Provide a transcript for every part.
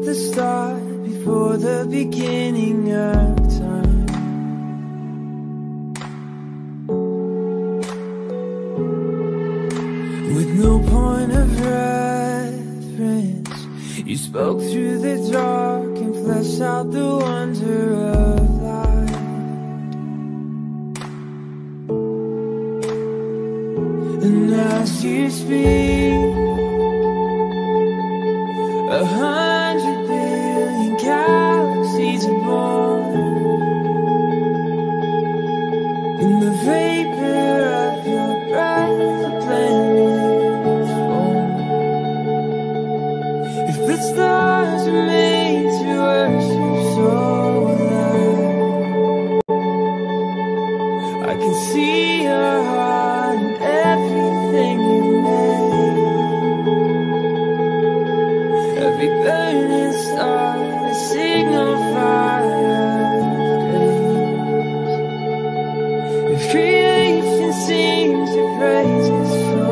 at the start, before the beginning of time. With no point of reference, you spoke through the dark and fleshed out the wonder of life. And as you speak, 100 billion galaxies are born, in the vapor of your breath, the planets form. If the stars are made to worship so loud, I can see your heart in everything you made. Every burning star, a signal fire grace. If creation sings your praises so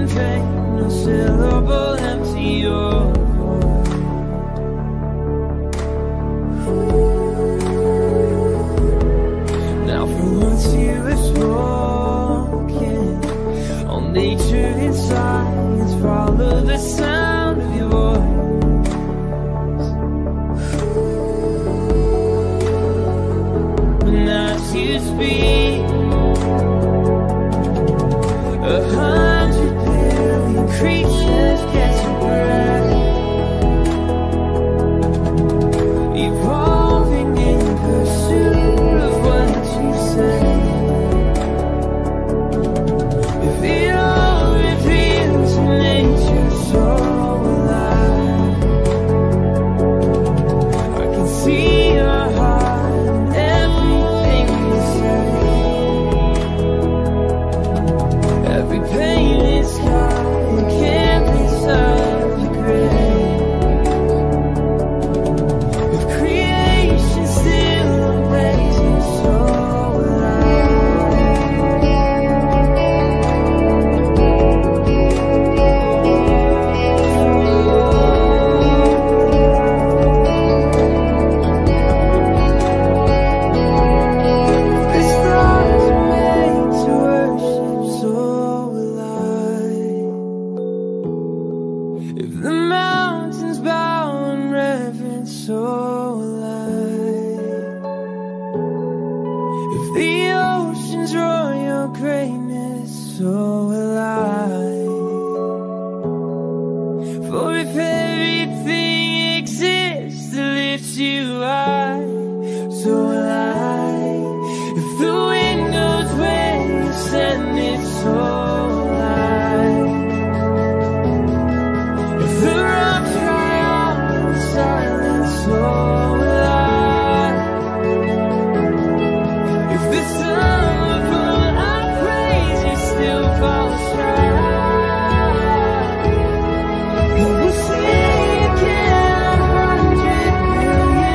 in vain, no syllable empty your voice. Now for once you have spoken, all nature in silence follow the sound of your voice. And as you speak, 100 billion creatures catch your breath, evolving in pursuit of what you say. If it all reveals your nature so alive, I can see your heart in everything you say. Every pain is sky and canvas of the grave. If creation still obeys your soul alive. This life is made to worship so. If the mountains bow in reverence so alive, if the oceans roar your greatness so alive, for if everything exists to lift you high so alive, if the wind knows where you send it so alive. So alive, if the sun of all our praises still falls dry, and we'll sing again 100 billion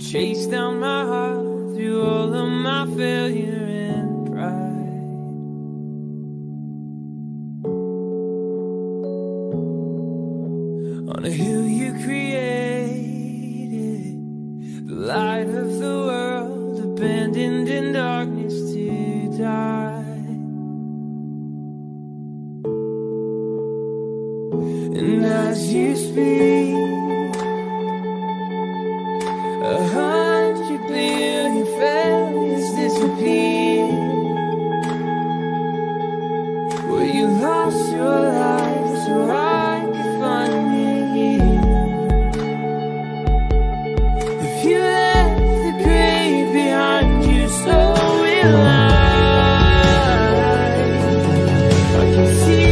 Chase down my heart through all of my failure and pride. On a hill you created, the light of the world, abandoned in darkness to die. And as you speak, 100 billion failures disappear. Well, you lost your life so I could find you here. If you left the grave behind you, so will I can see.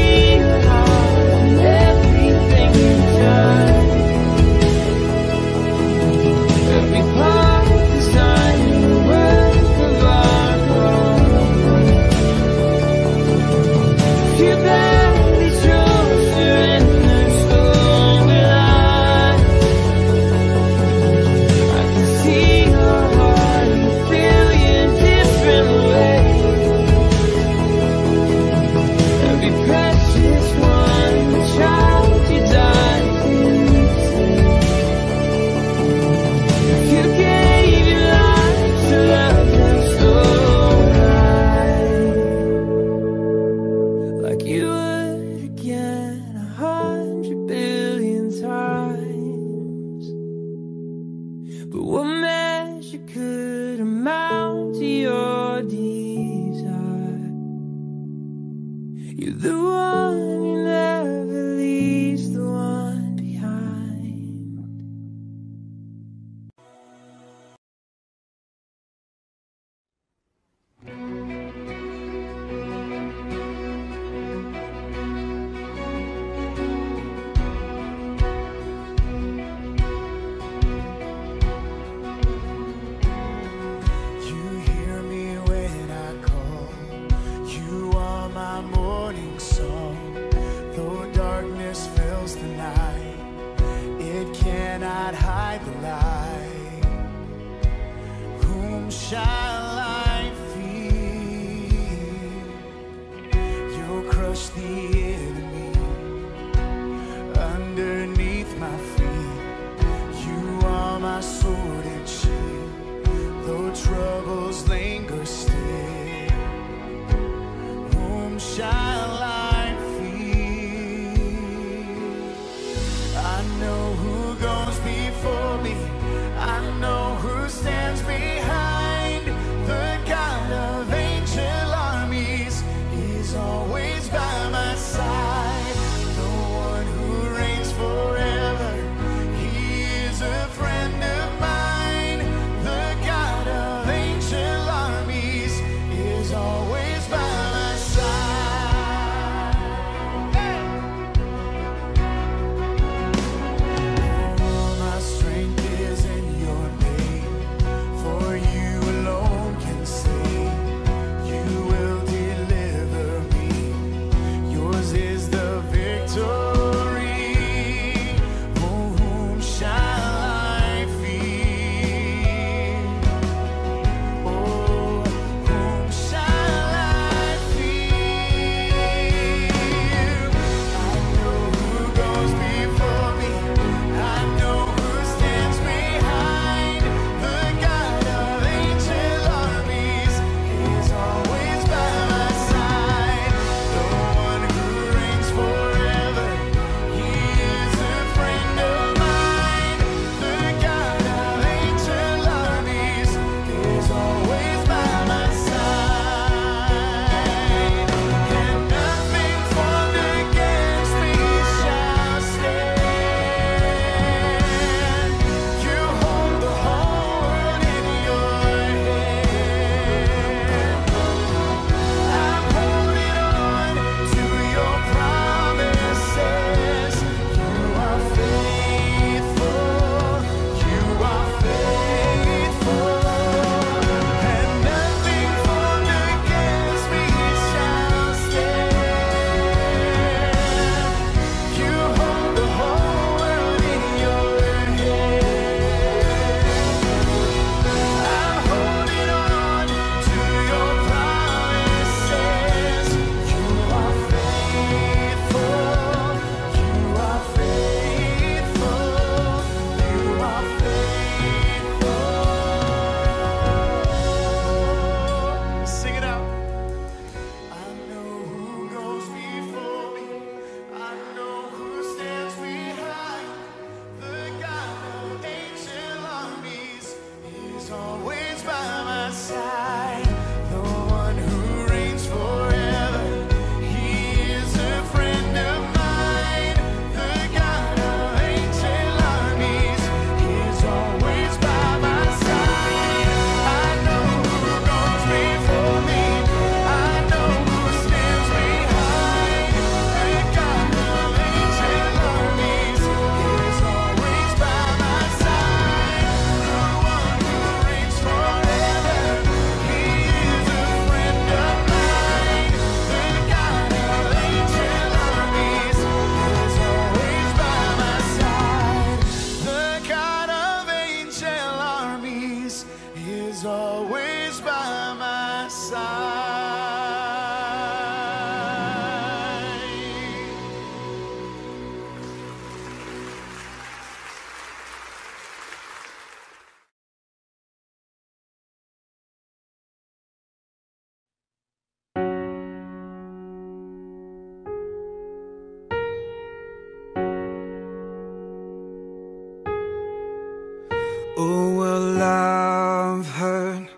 Oh, well, I've heard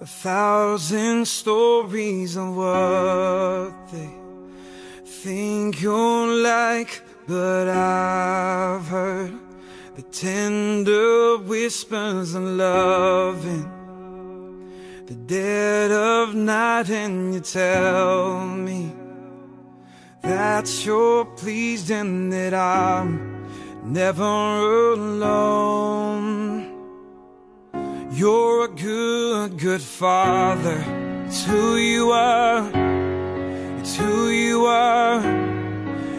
1,000 stories on what they think you're like, but I've heard the tender whispers of love in the dead of night, and you tell me that you're pleased and that I'm never alone. You're a good, good father. It's who you are. It's who you are.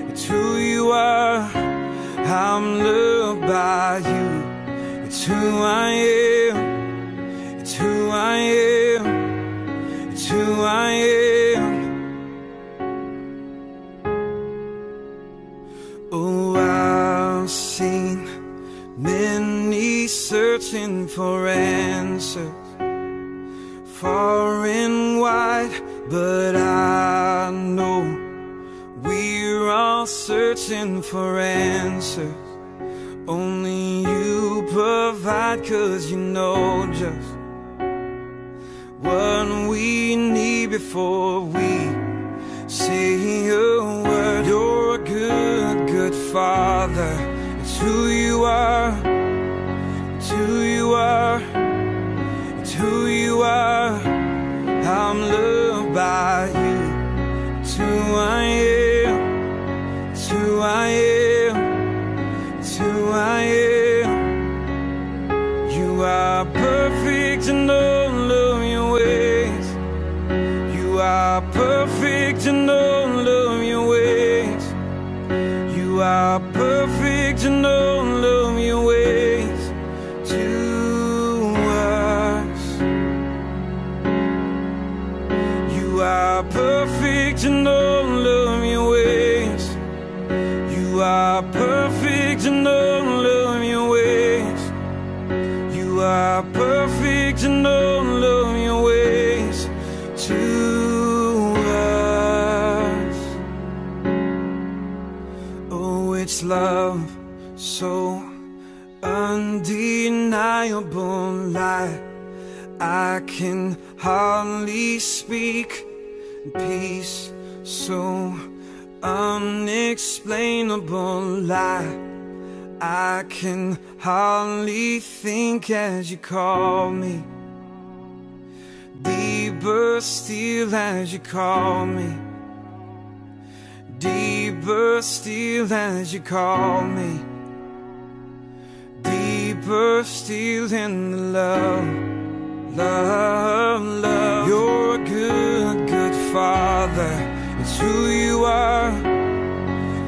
It's who you are. I'm loved by you. It's who I am. It's who I am. It's who I am. Oh, I've seen many searching for answers far and wide, but I know we're all searching for answers only you provide, 'cause you know just what we need before we say a word. You're a good, good father. It's who you are, it's who you are, it's who you are. I'm loved by you. It's who I am, it's who I am, it's who I am. You are perfect in all of your ways. You are perfect in all of your ways. You are perfect in all of your ways to us. You are perfect in all of your ways. You are perfect in all of your ways. You are perfect in all of your ways to us. Oh, it's love, so undeniable light, I can hardly speak. Peace, so unexplainable light, I can hardly think as you call me. Deeper still as you call me. Deeper still as you call me. Deeper still in the love, love, love. You're a good, good father. It's who you are.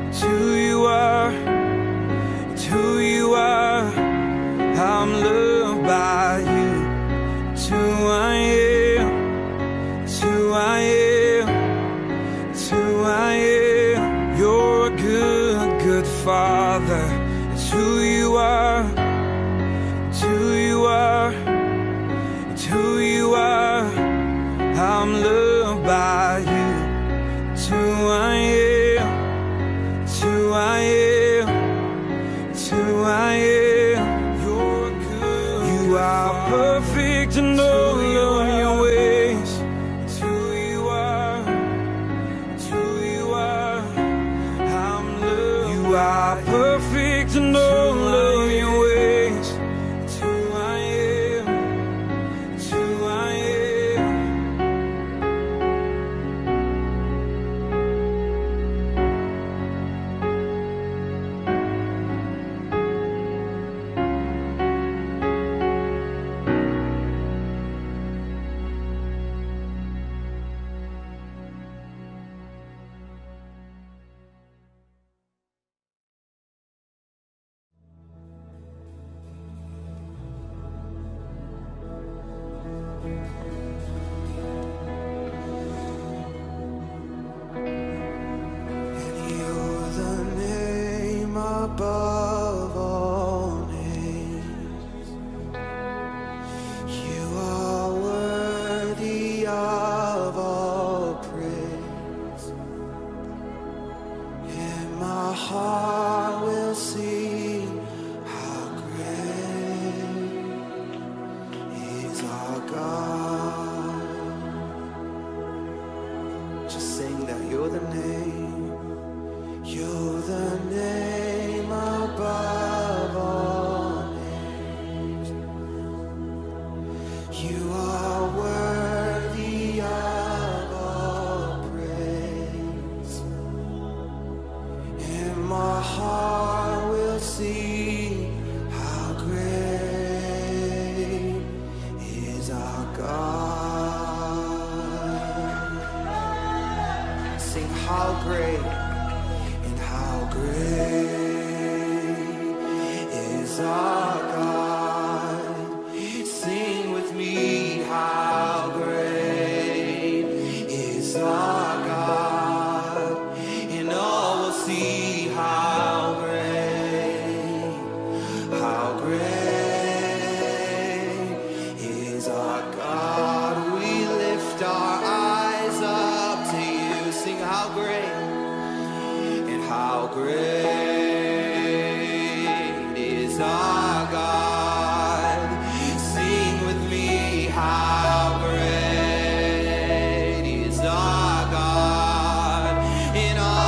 It's who you are. It's who you are. I'm loved by you. It's who I am. It's who I am. It's who I am. You're a good, good father. It's who you are. It's who you are, it's who you are, I'm loved by you. It's who I am, it's who I am, it's who I am. You're good, you are perfect in all of your ways. It's who you are, it's who you are, I'm loved. You are perfect in all of your ways. Heart will sing how great my heart will see how great is our God. Sing how great and how great is our God. Sing with me how great is our God. See how great is our God. We lift our eyes up to you. Sing how great and how great is our God. Sing with me how great is our God. In all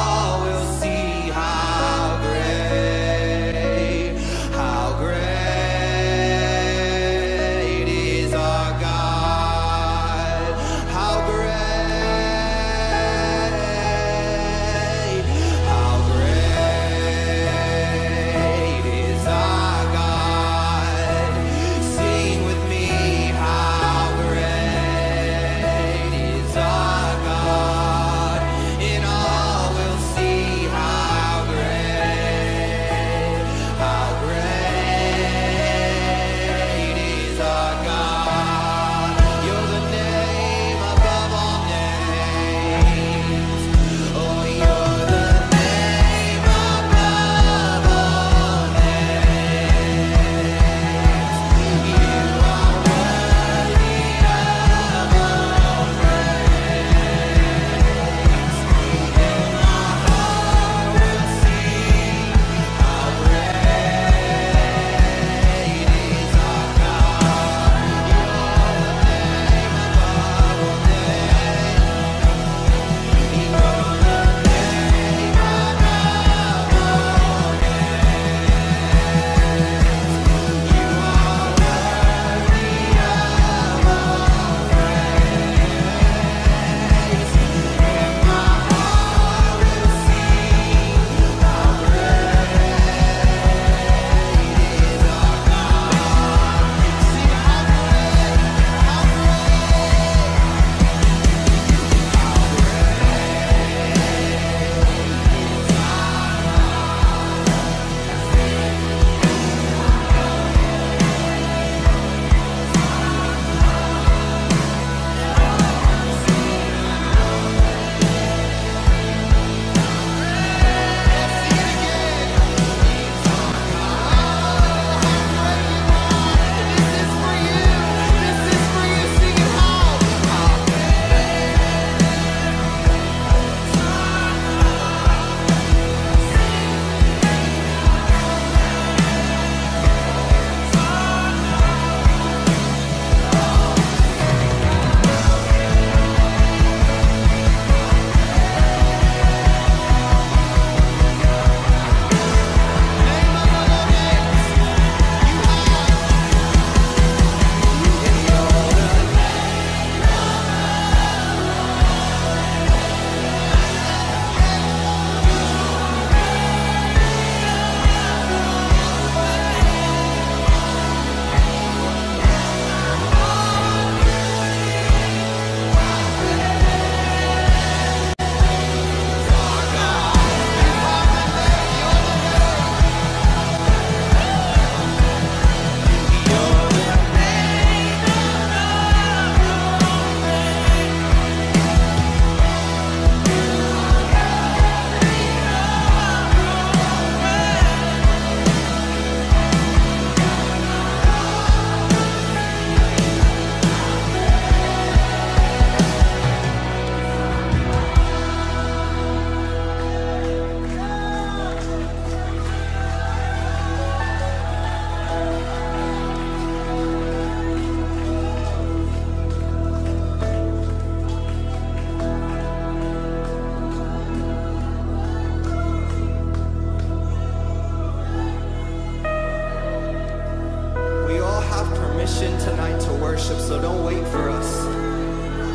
tonight to worship, so don't wait for us.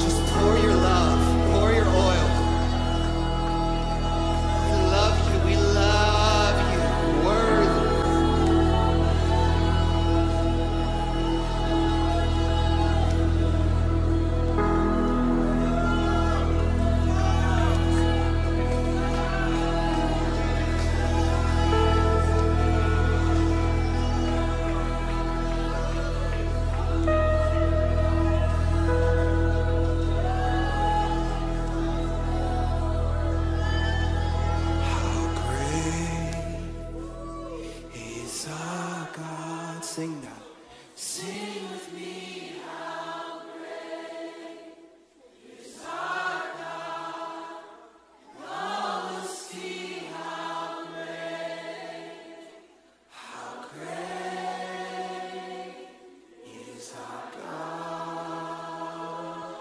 Just pour your love, pour your oil. We love you, we love you. sing that. Sing with me how great is our God. All will see how great is our God.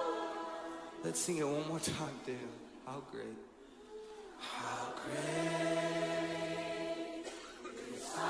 Let's sing it one more time, Dan. How great. How great is our God.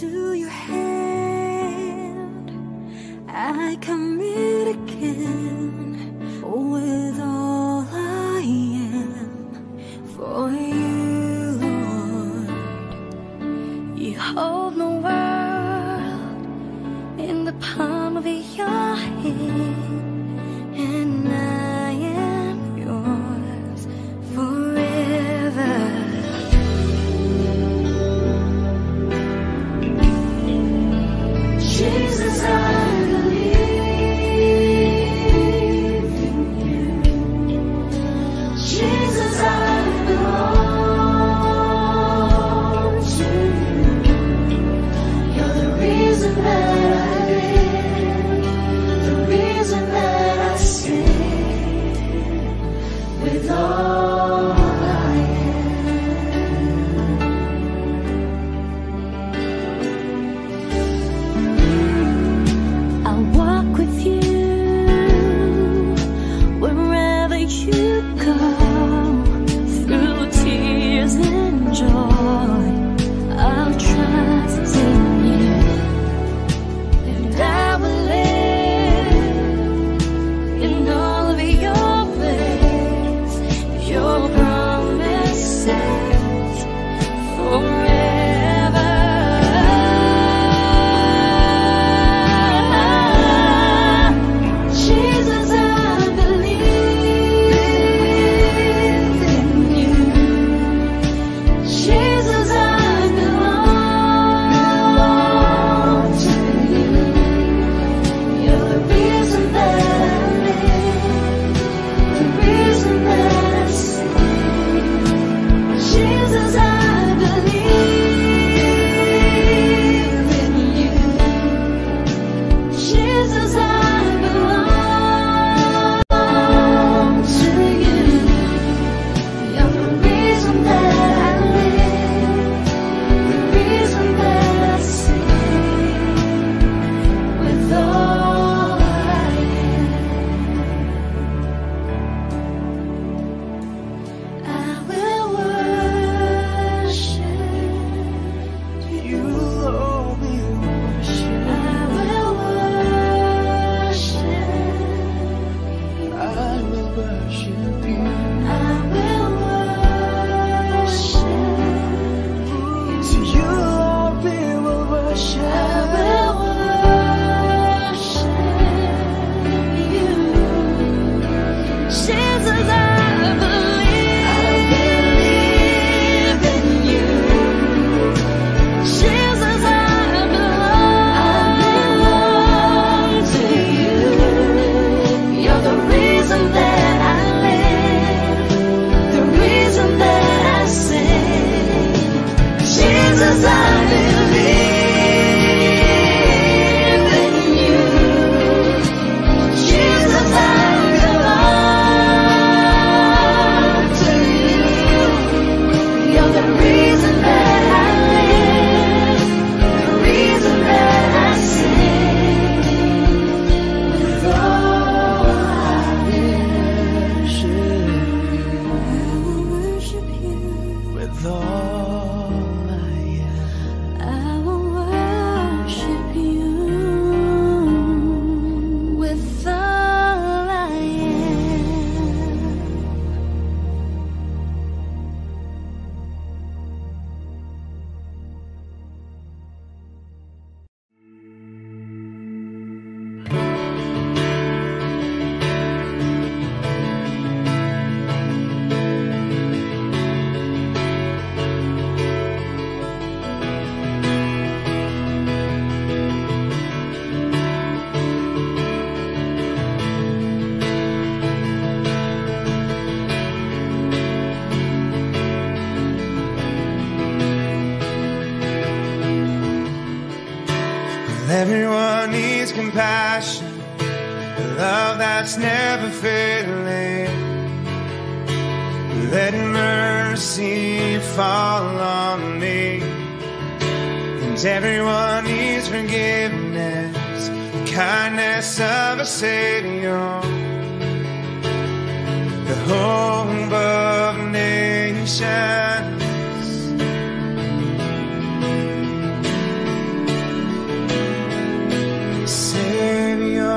To your hand I commit again, with all I am for you, Lord. You hold my world in the palm of your hand, and I am yours forever. Jesus, I believe. Everyone needs compassion, a love that's never failing. Let mercy fall on me. And everyone needs forgiveness, the kindness of a Savior. The hope of nations. Savior,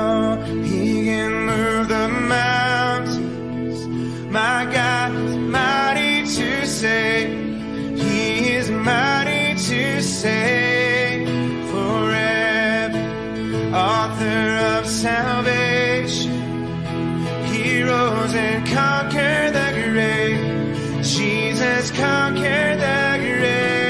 He can move the mountains. My God is mighty to save. He is mighty to save forever. Author of salvation, He rose and conquered the grave. Jesus conquered the grave.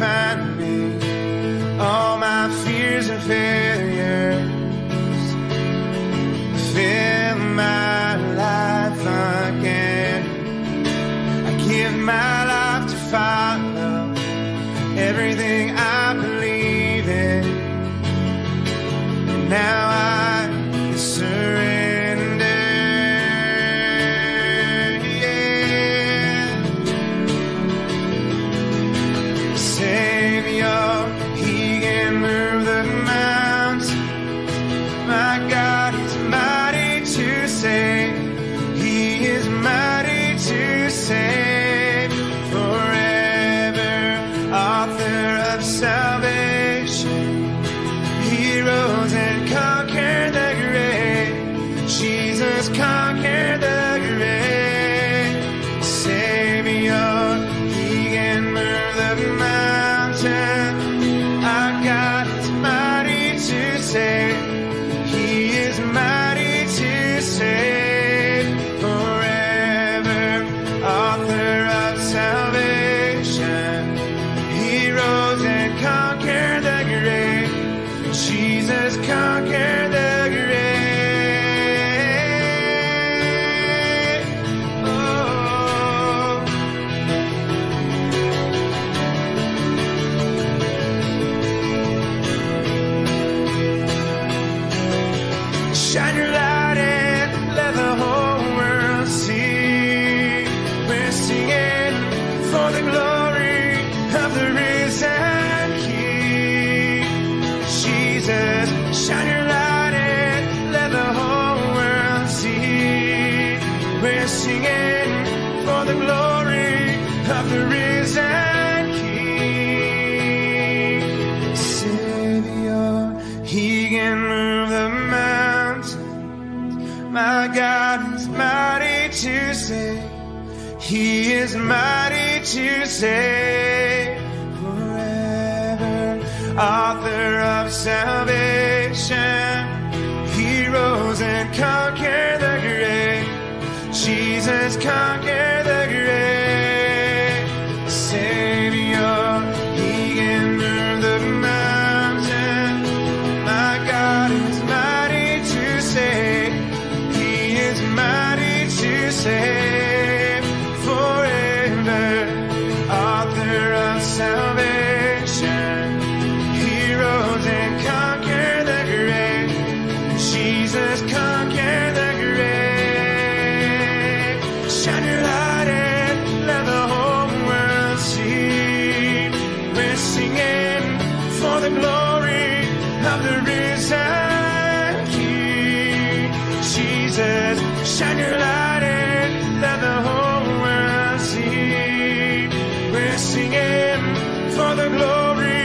Find me, all my fears and failures. Fill my life again. I give my life to follow everything I believe in. And now I surrender. He is mighty to save forever, author of salvation. He rose and conquered the grave. Jesus conquered the grave. Savior, He can move the mountain. My God is mighty to save. He is mighty to save. Salvation, He rose and conquered the grave. Jesus conquered the grave. Shine your light and let the whole world see. We're singing for the glory of the risen King. Jesus, shine your light and let the whole world see. We're singing for the glory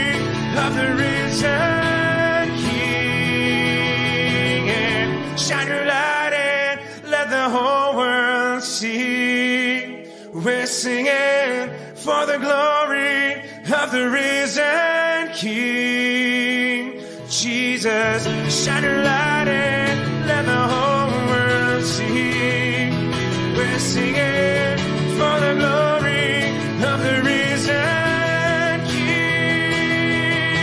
of the risen King, and shine your light and let the whole world see. We're singing for the glory of the risen King. Jesus, shine your light and let the whole world see. We're singing for the glory of the risen King.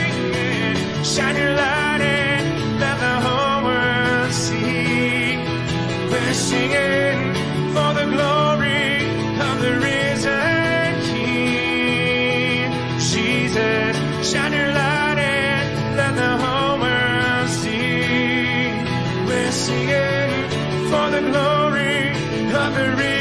singing for the glory of the risen King. Jesus, shine your light and let the whole world see. We're singing for the glory of the risen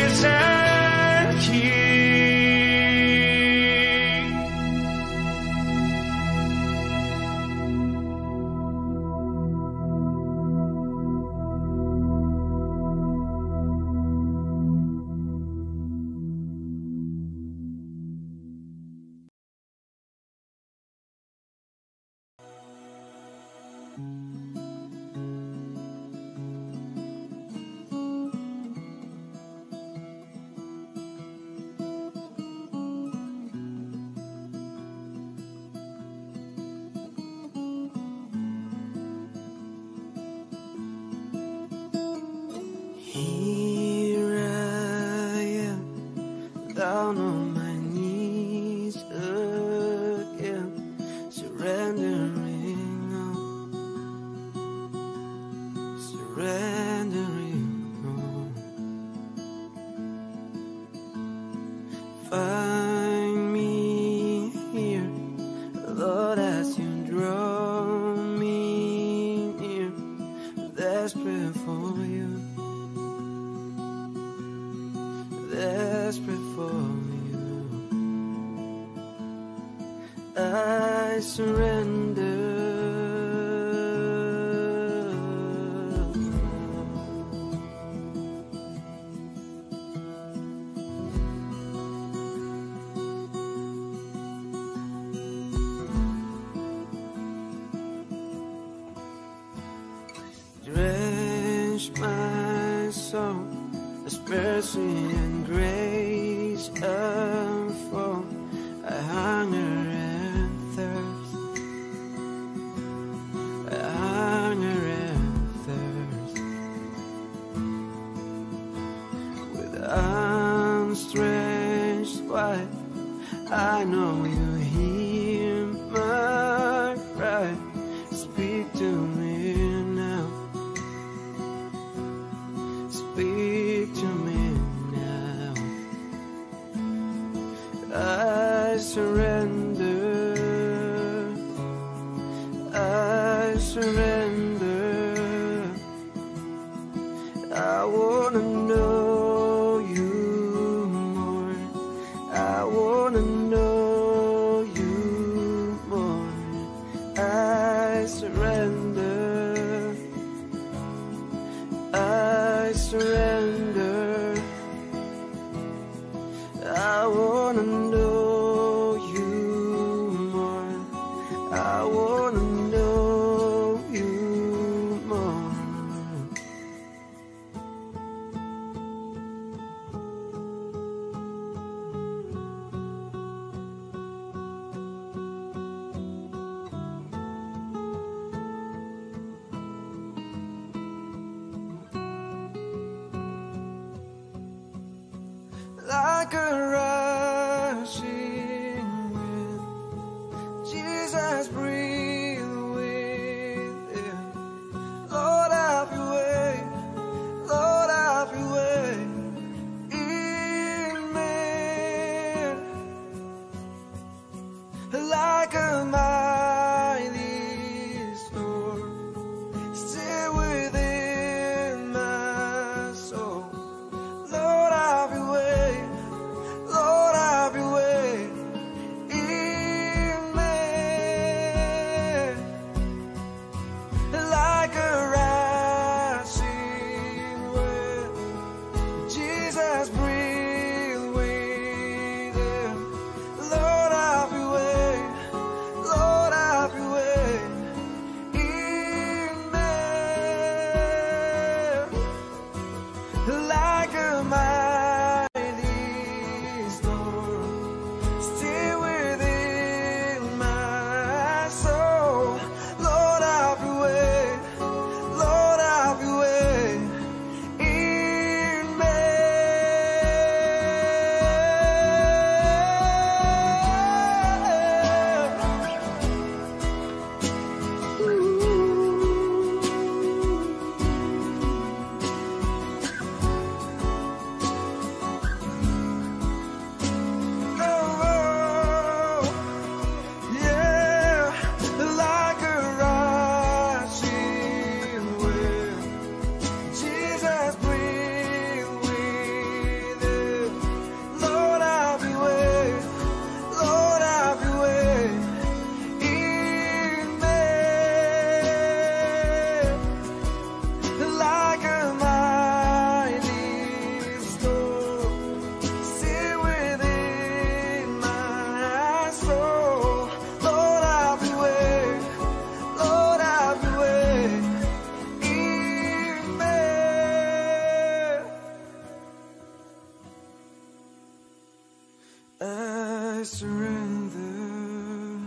I surrender,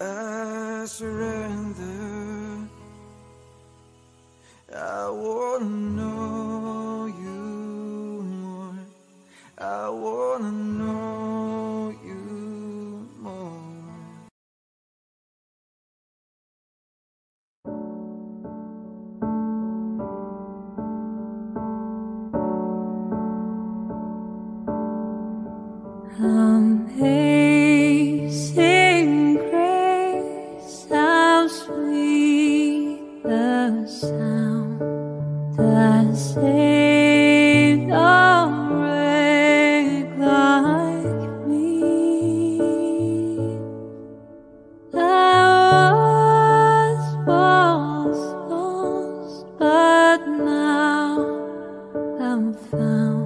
I surrender. I wanna know you more, I wanna know you more. Amazing grace, how sweet the sound that saved a wreck like me. I was lost, but now I'm found.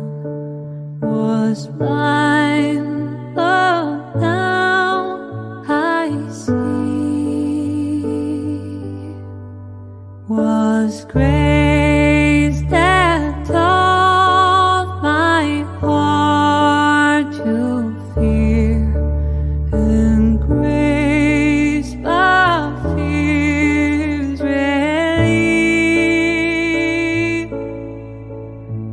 Was blind, but now I see. Was grace that taught my heart to fear, and grace my fears relieved.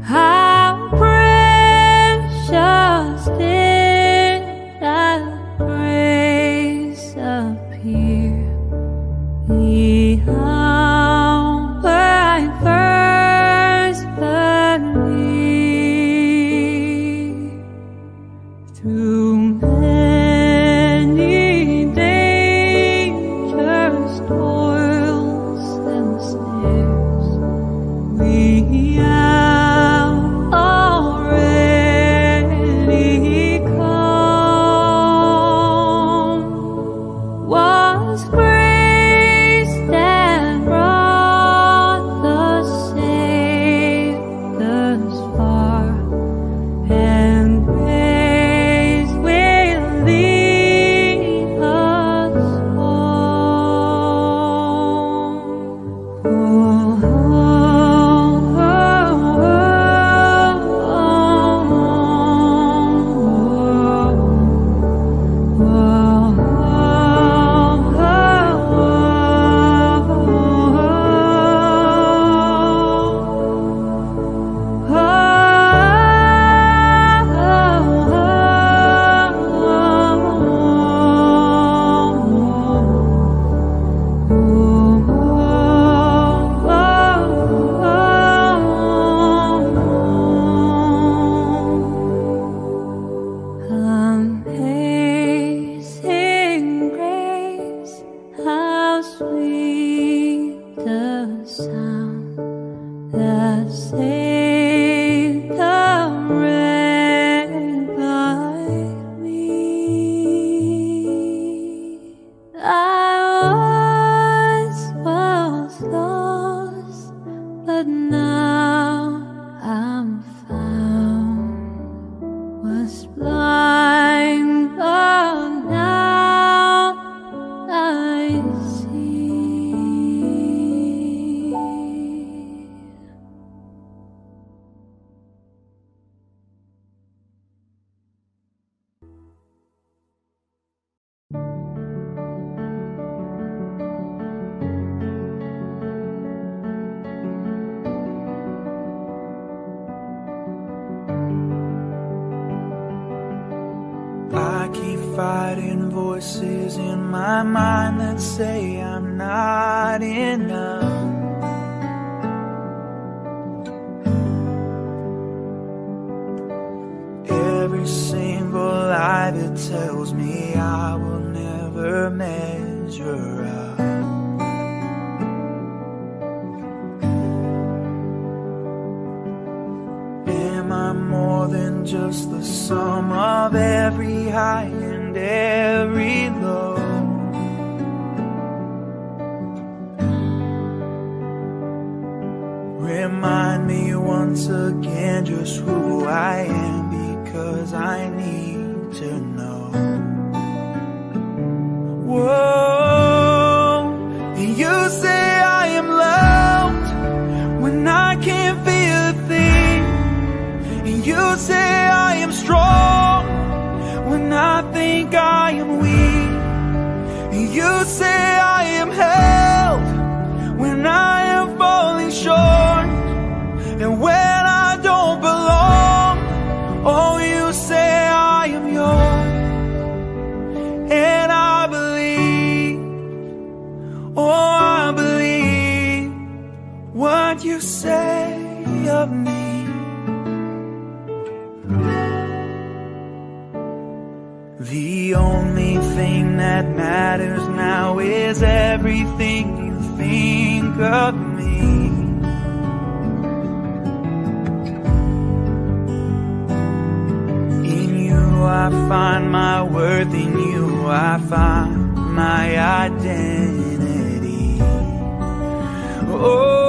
How precious did that grace appear, the hour I first believed. Through many dangers, toils and snares, we have already come. Was grace that brought the Savior's far, and grace will lead us home. Saved a wreck like me. I was lost, but now I'm found. Was blind, but now I see. I keep fighting voices in my mind that say I'm not enough. Every single lie that tells me I will never measure up. Am I more than just the sum of every high and every low? Remind me once again just who I am, because I need to know. Whoa, and you say I am loved when I can't feel a thing. You say I am strong. say I am held when I am falling short, and when I don't belong, oh, you say I am yours. And I believe, oh, I believe what you say of me. The only thing that matters now is everything you think of me. In you I find my worth, in you I find my identity. Oh,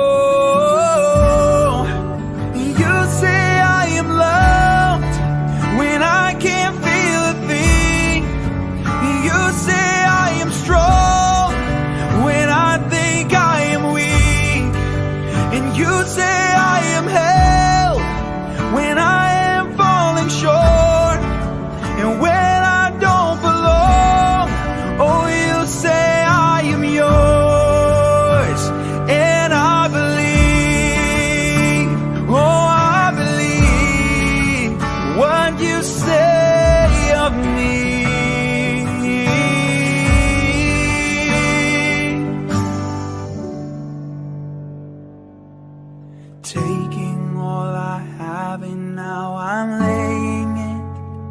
taking all I have and now I'm laying it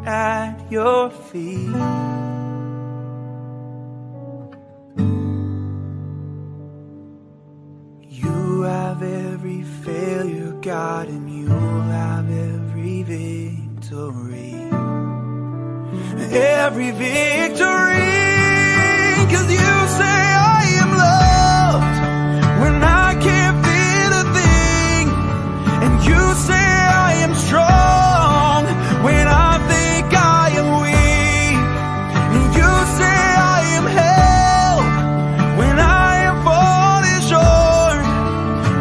at your feet. You have every failure, God, and you'll have every victory. Every victory, 'cause you say I am loved when I can't feel. You say I am strong when I think I am weak, and you say I am held when I am falling short,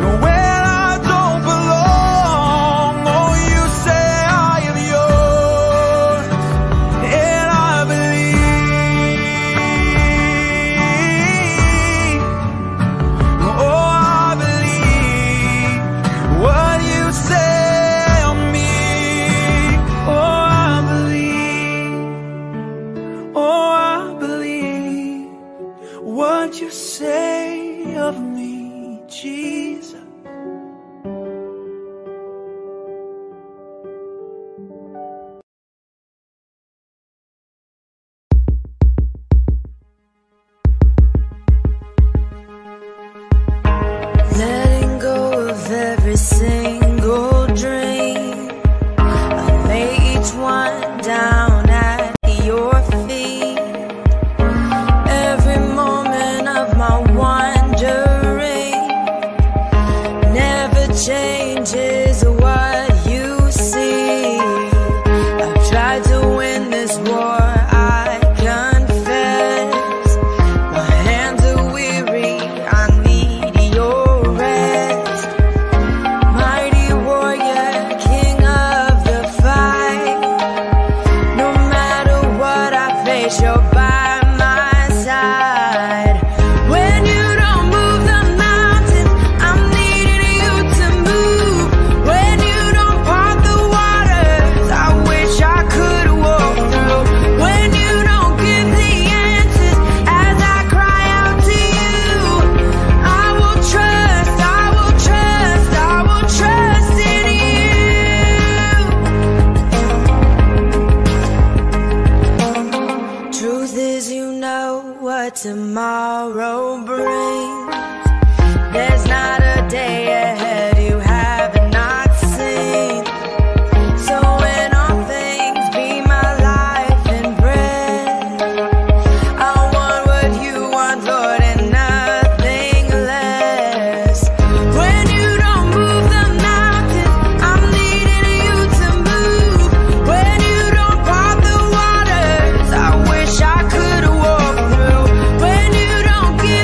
and when I don't belong, oh, you say I am yours. And I believe, oh, I believe what you say of me. Oh, I believe, oh, I believe what you say of me, Jesus. Letting go of everything, tomorrow brings. There's not a day ahead you have not seen. So in all things be my life and breath. I want what you want, Lord, and nothing less. When you don't move the mountains, I'm needing you to move. When you don't part the waters, I wish I could walk. When you don't give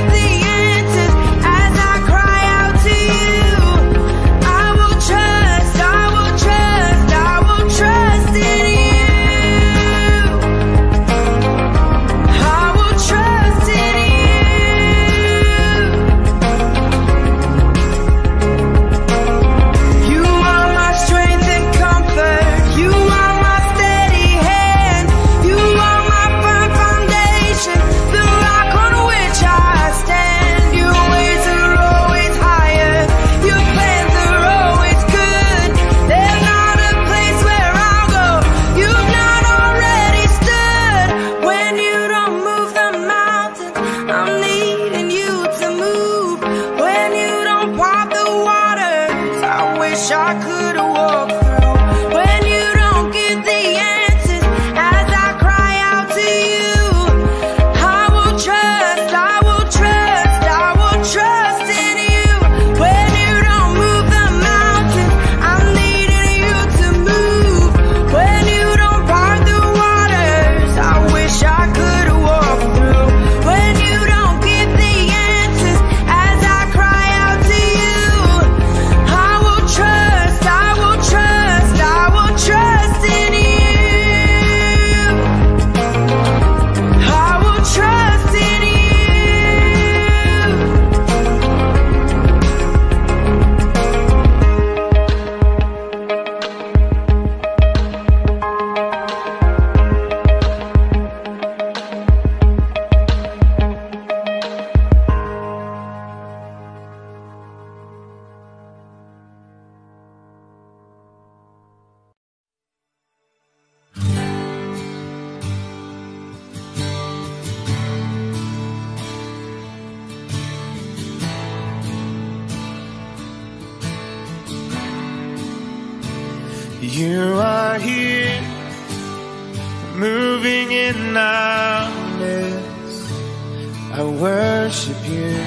You are here, moving in our midst. I worship you,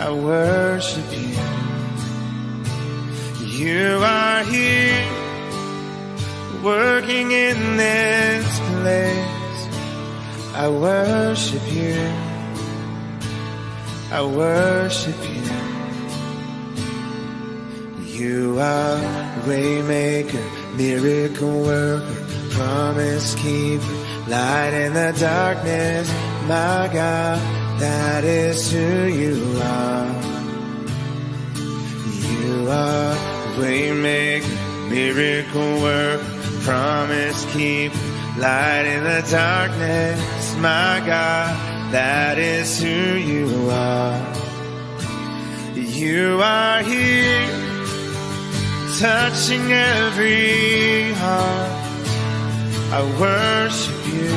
I worship you. You are here, working in this place. I worship you, I worship you. You are waymaker, miracle worker, promise keeper, light in the darkness. My God, that is who you are. You are waymaker, miracle worker, promise keeper, light in the darkness. My God, that is who you are. You are here, touching every heart. I worship you,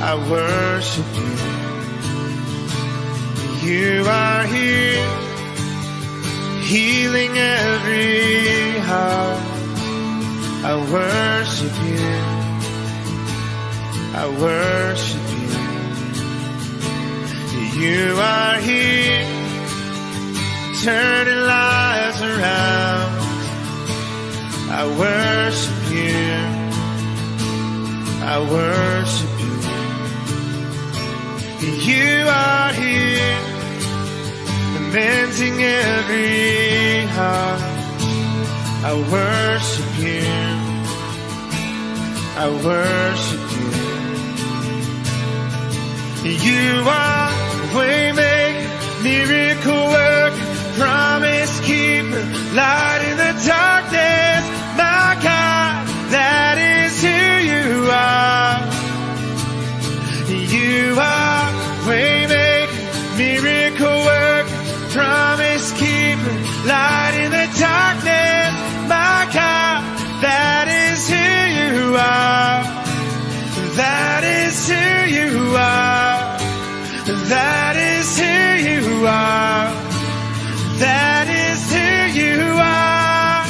I worship you. You are here, healing every heart. I worship you, I worship you. You are here, turning lives around. I worship you, I worship you. You are here, mending every heart. I worship you, I worship you. You are waymaker, miracle worker, promise keeper, light in the darkness. My God, that is who you are. You are waymaker, miracle worker, promise keeper, light in the darkness. My God, that is who you are. That is who you are. That is who you are. That is who you are.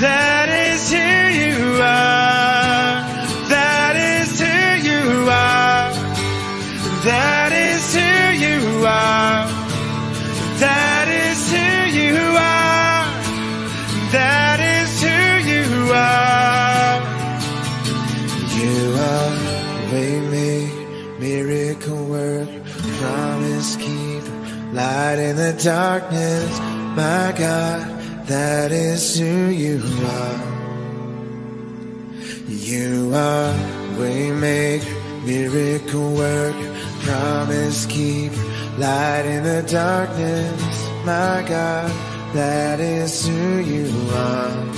That is who you are. That is who you are. That is who you are. That is who you are. That is who you are. You are waymaker, miracle worker, promise keeper, light in the darkness. My God, that is who you are. You are waymaker, miracle worker, promise keeper, light in the darkness. My God, that is who you are.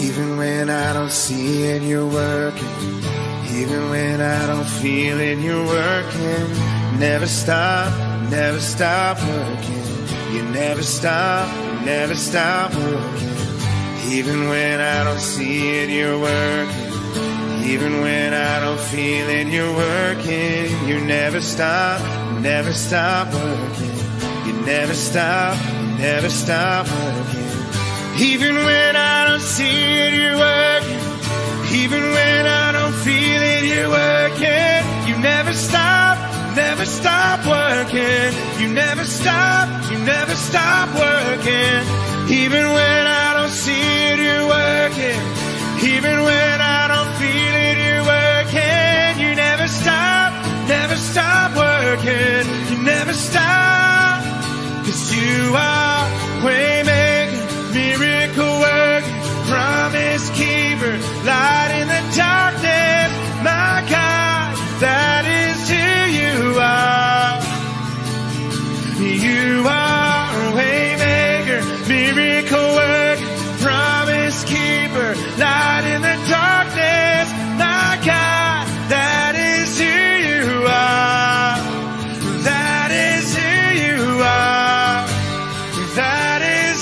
Even when I don't see it, you're working. Even when I don't feel it, you're working. Never stop, never stop working. You never stop working. Even when I don't see it, you're working. Even when I don't feel it, you're working. You never stop working. You never stop working. Even when I don't see it, you're working. Even when I don't feel it, you're working. You never stop working. You never stop working. Even when I don't see it, you're working. Even when I don't feel it, you're working. You never stop working. You never stop. 'Cause you are waymaker, miracle worker, promise keeper, light in the darkness. My God, that is who you are. You are waymaker, miracle worker, promise keeper, light in the darkness. My God, that is who you are. That is who you are. That is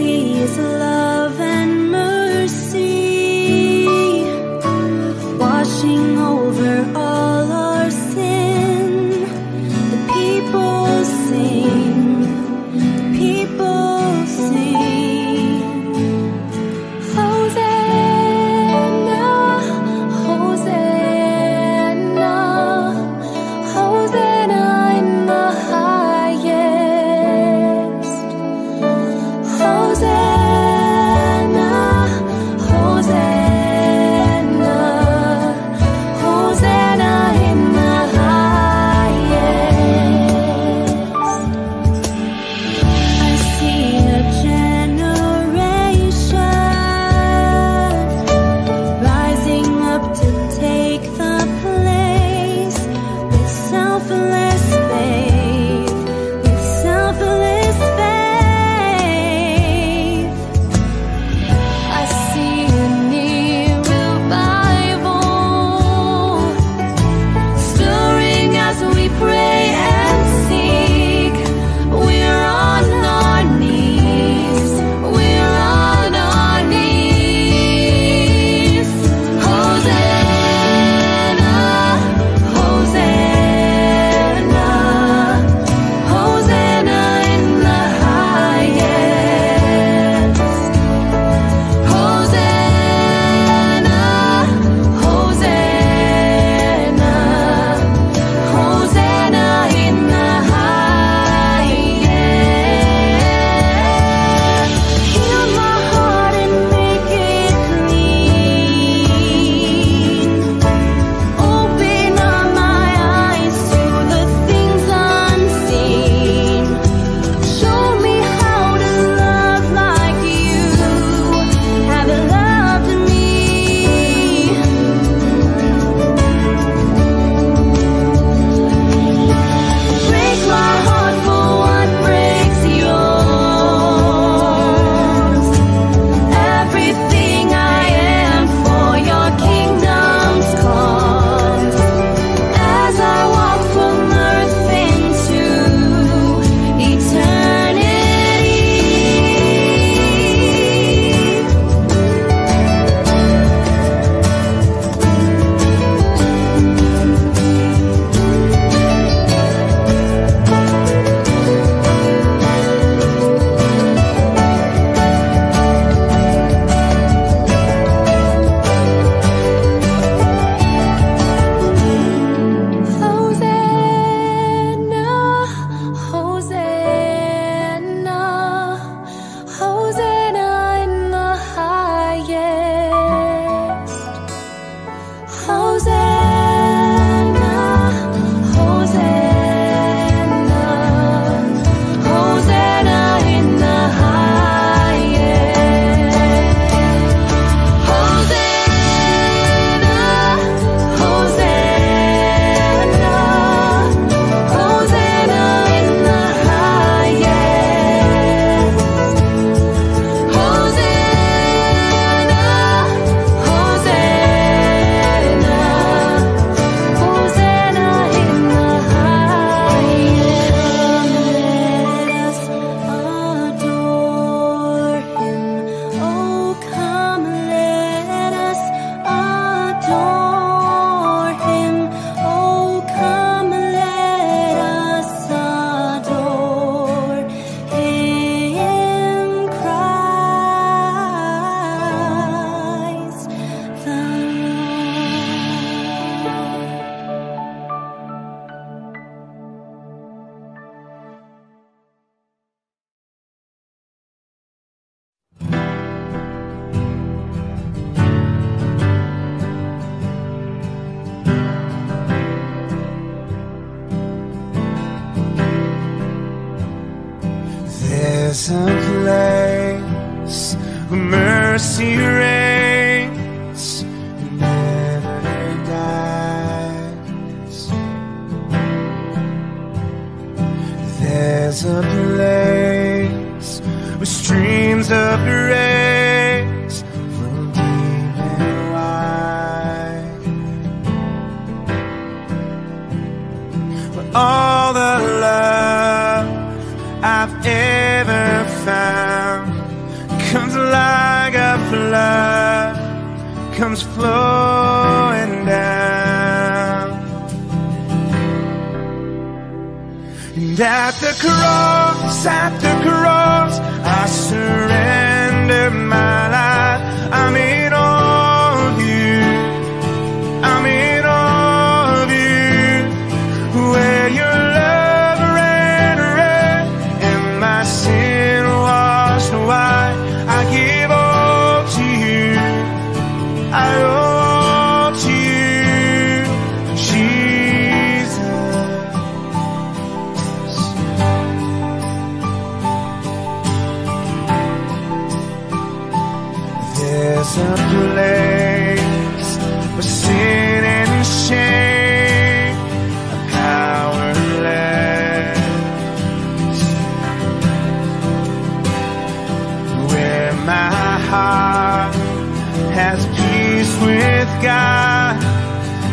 see is love and mercy, washing over all our sin. The people sing, the people sing, Hosanna, Hosanna, Hosanna in the highest. Hosanna, there's a place where mercy reigns and never dies. There's a place where streams of grace flow deep and wide, where all the love I've ever found comes flowing down. And at the cross, I surrender my life. I'm in all of you, I'm in all of you. Where your love ran red and my sin washed away, I give all to you, I owe. There's a place where sin and shame are powerless, where my heart has peace with God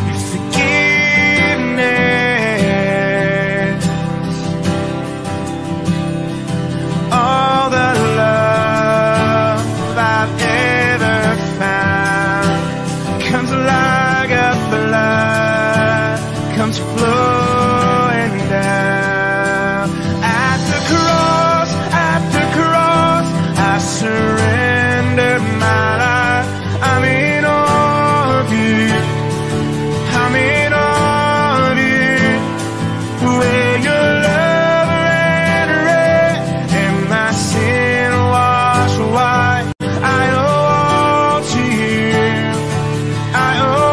and forgiveness. All the love I've ever comes flowing down. At the cross, I surrender my life. I'm in all of you, I'm in all of you. Where your love ran red and my sin washed white, I owe all to you, I owe.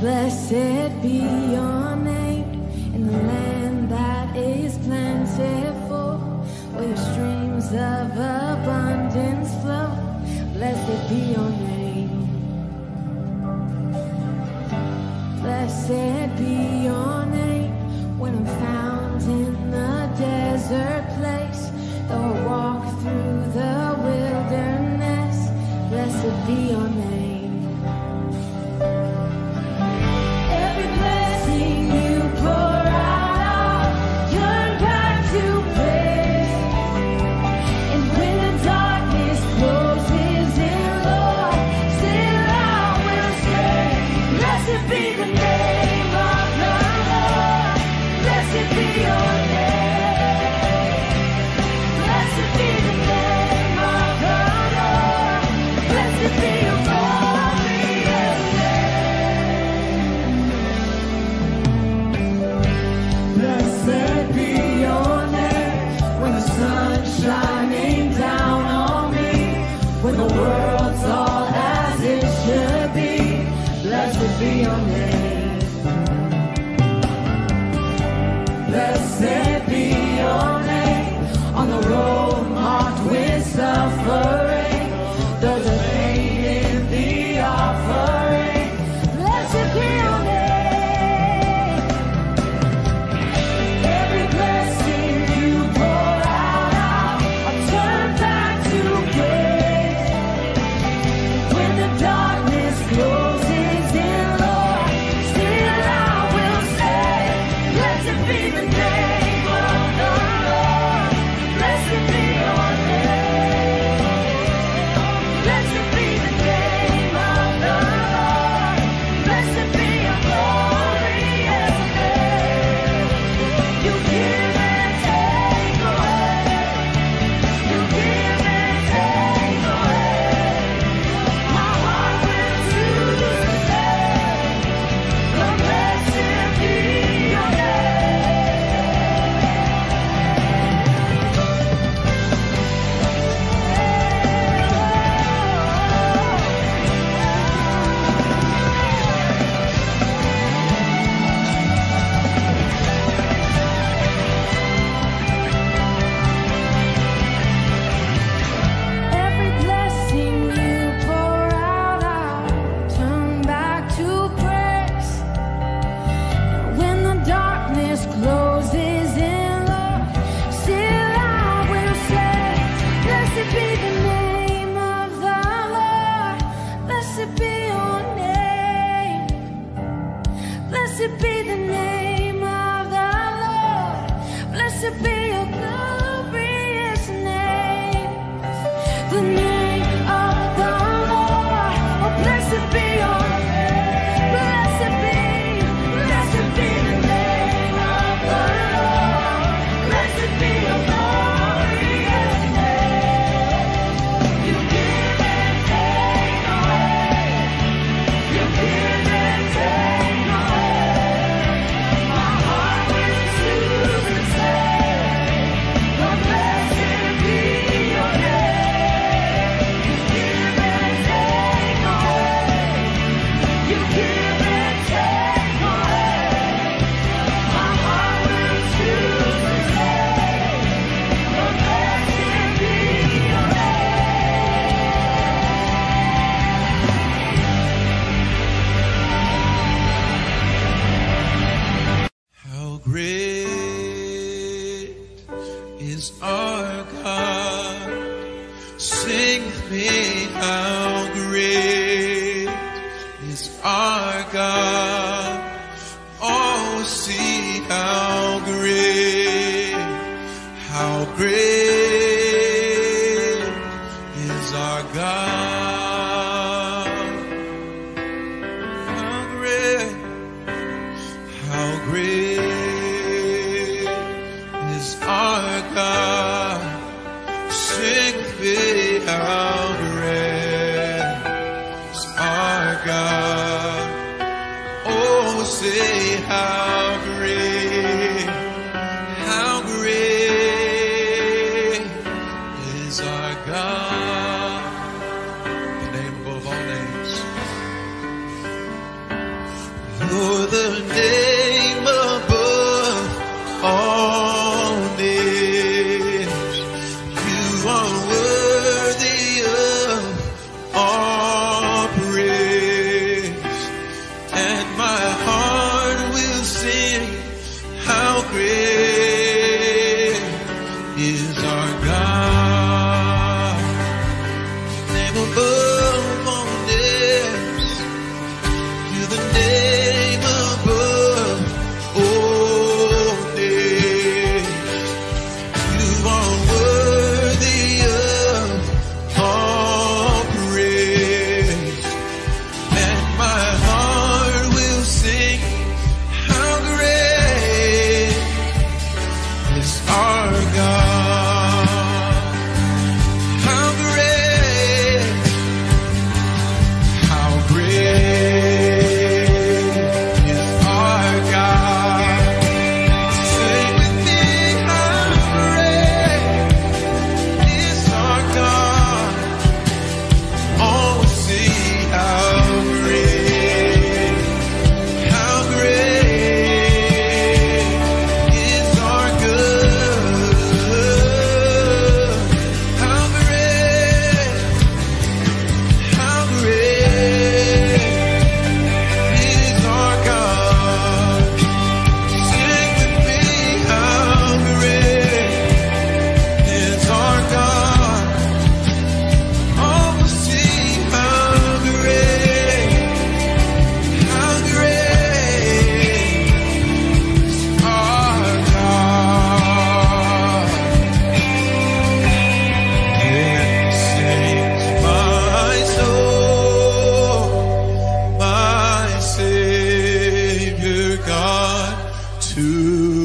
Blessed be your name in the land that is planted full, where your streams of abundance flow. Blessed be your name. Blessed be your name. When I'm found in the desert place, though I walk through the wilderness, blessed be your name. Blessed be your name on the road.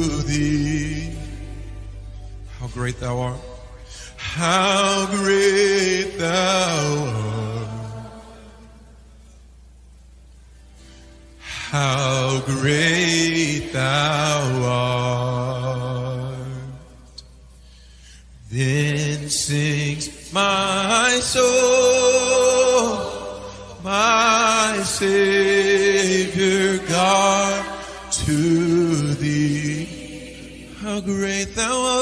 to thee. How great thou art. How great thou art. How great thou art. Then sings my soul, my Savior God, to thee. How great thou art.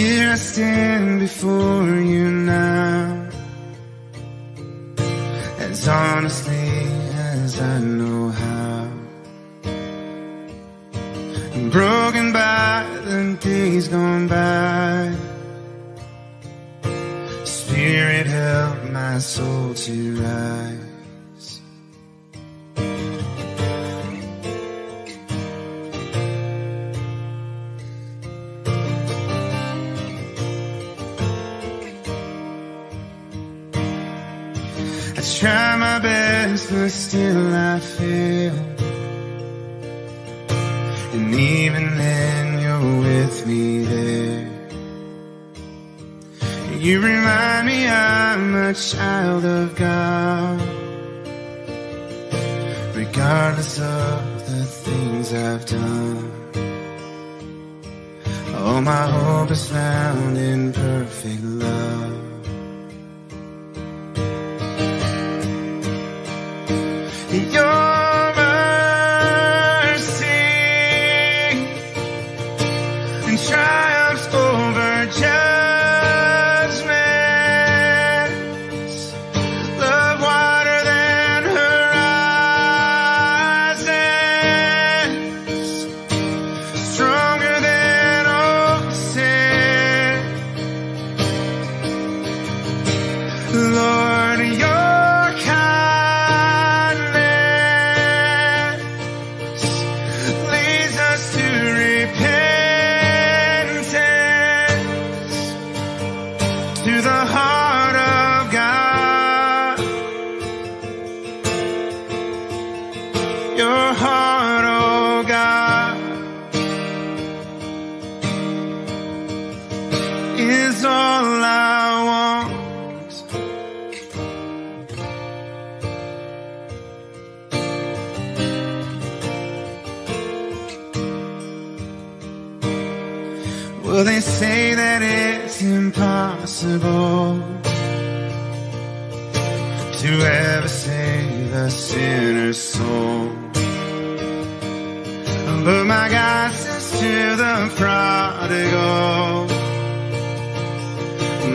Here I stand before you now, as honestly as I know how. I'm broken by the days gone by. Spirit, help my soul to rise. I try my best, but still I fail. And even then, you're with me there. You remind me I'm a child of God, regardless of the things I've done. All my hope is found in perfect love. Your mercy and triumphs over judgment, love wider than horizons, stronger than all sin. Lord, your heart, oh God, is all I want. Well, they say that it's impossible to ever save a sinner's soul, but my God says to the prodigal,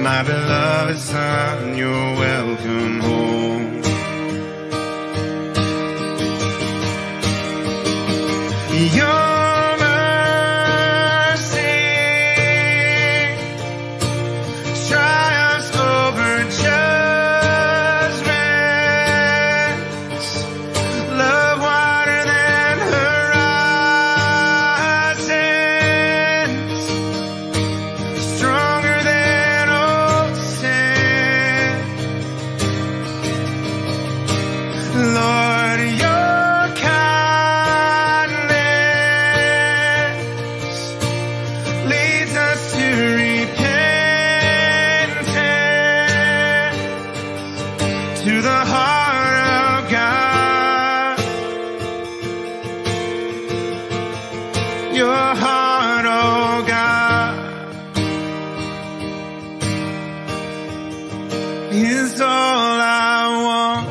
my beloved son, you're welcome home. Your mercy triumphs over judgment. To the heart of God, your heart, oh God, is all I want.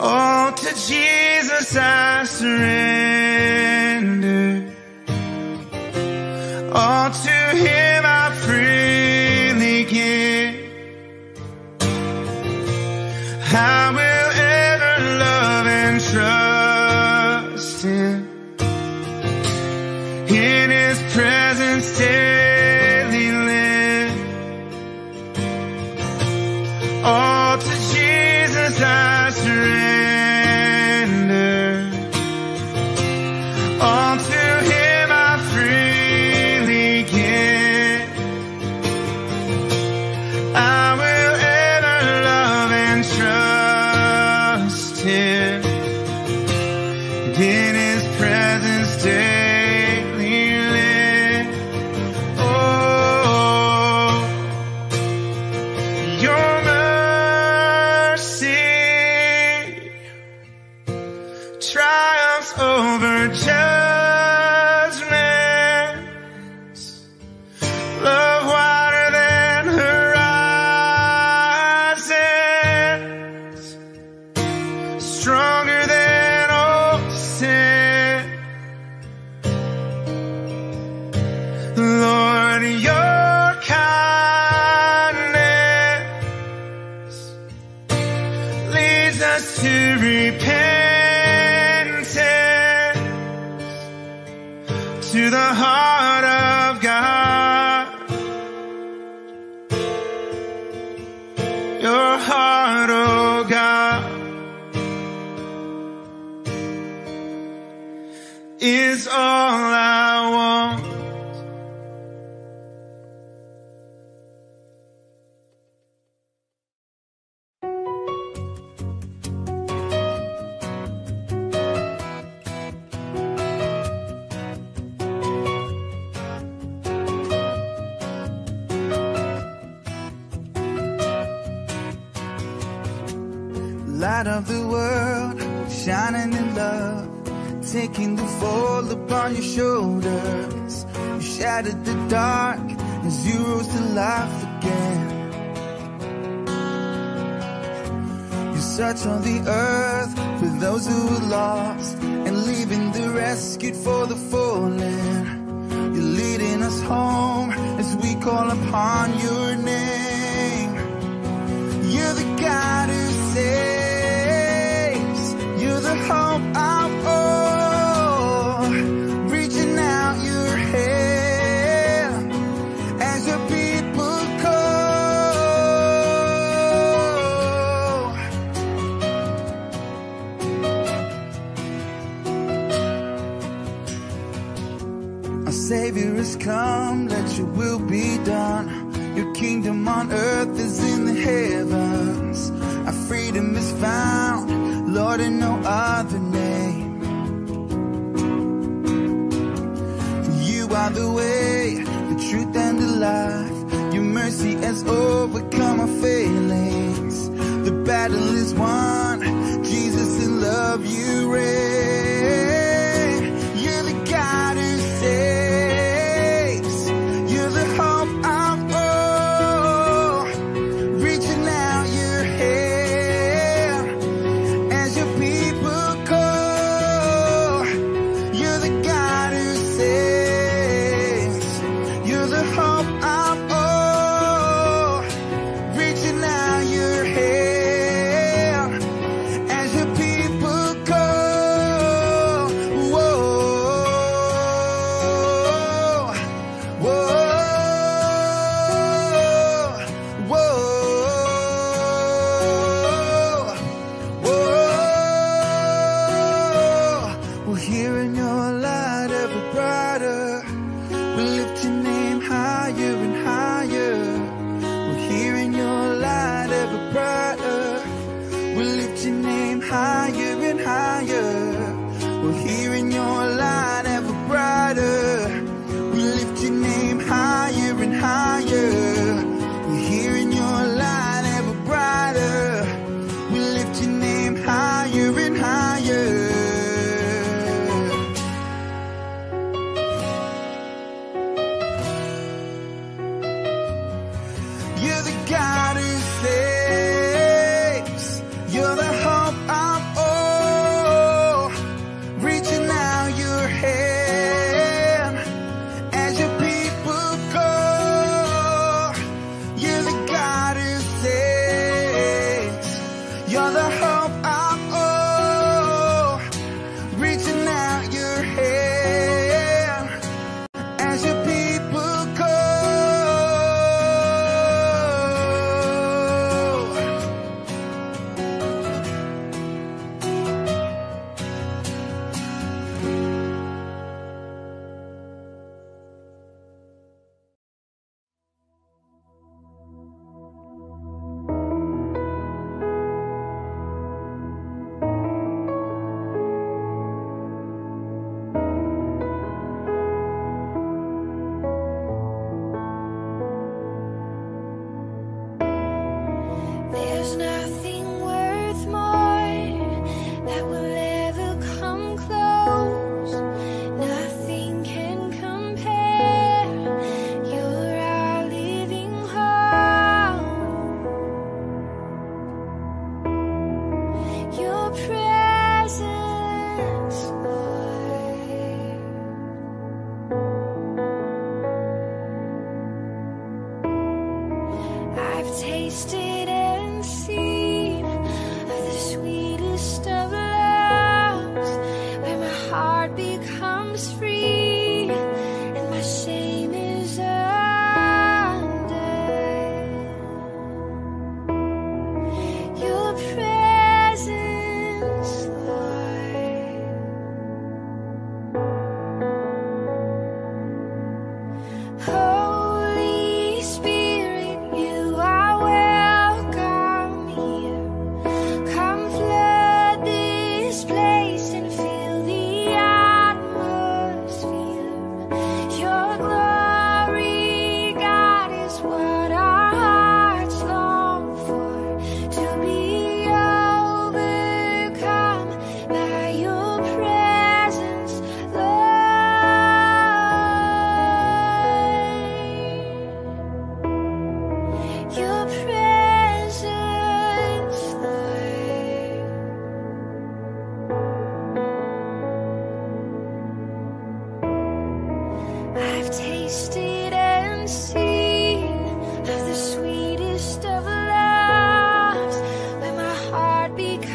All to Jesus I surrender, all to Him I freely give. I will ever love and trust Him. In His presence daily live. All to Jesus I surrender. All to Him I freely give. I will ever love and trust Him. In His presence daily. Triumphs over judgment, love wider than horizons, stronger than all sin. Lord, your kindness leads us to repent. To the heart of God, your heart, oh God, is all I want. Light of the world, shining in love, taking the fall upon your shoulders. You shattered the dark as you rose to life again. You search on the earth for those who were lost, and leaving the rescued for the fallen. You're leading us home as we call upon your name. You're the God who saves. You're the hope I'm all, reaching out your hand as your people call. Our Savior has come, let your will be done. Your kingdom on earth is in the heavens. Our freedom is found, Lord, in no other name. You are the way, the truth, and the life. Your mercy has overcome our failings. The battle is won. Jesus, in love you reign. You're the God who saves. You're the hope I'm all, reaching out your hand. God who saves, you're the hope I'm all.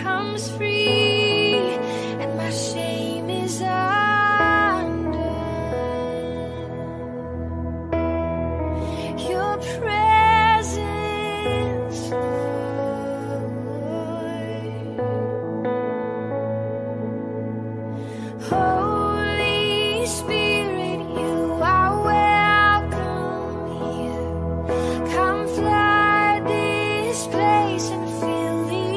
comes free, and my shame is undone. Your presence, Lord. Holy Spirit, you are welcome here. Come flood this place and feel sweet.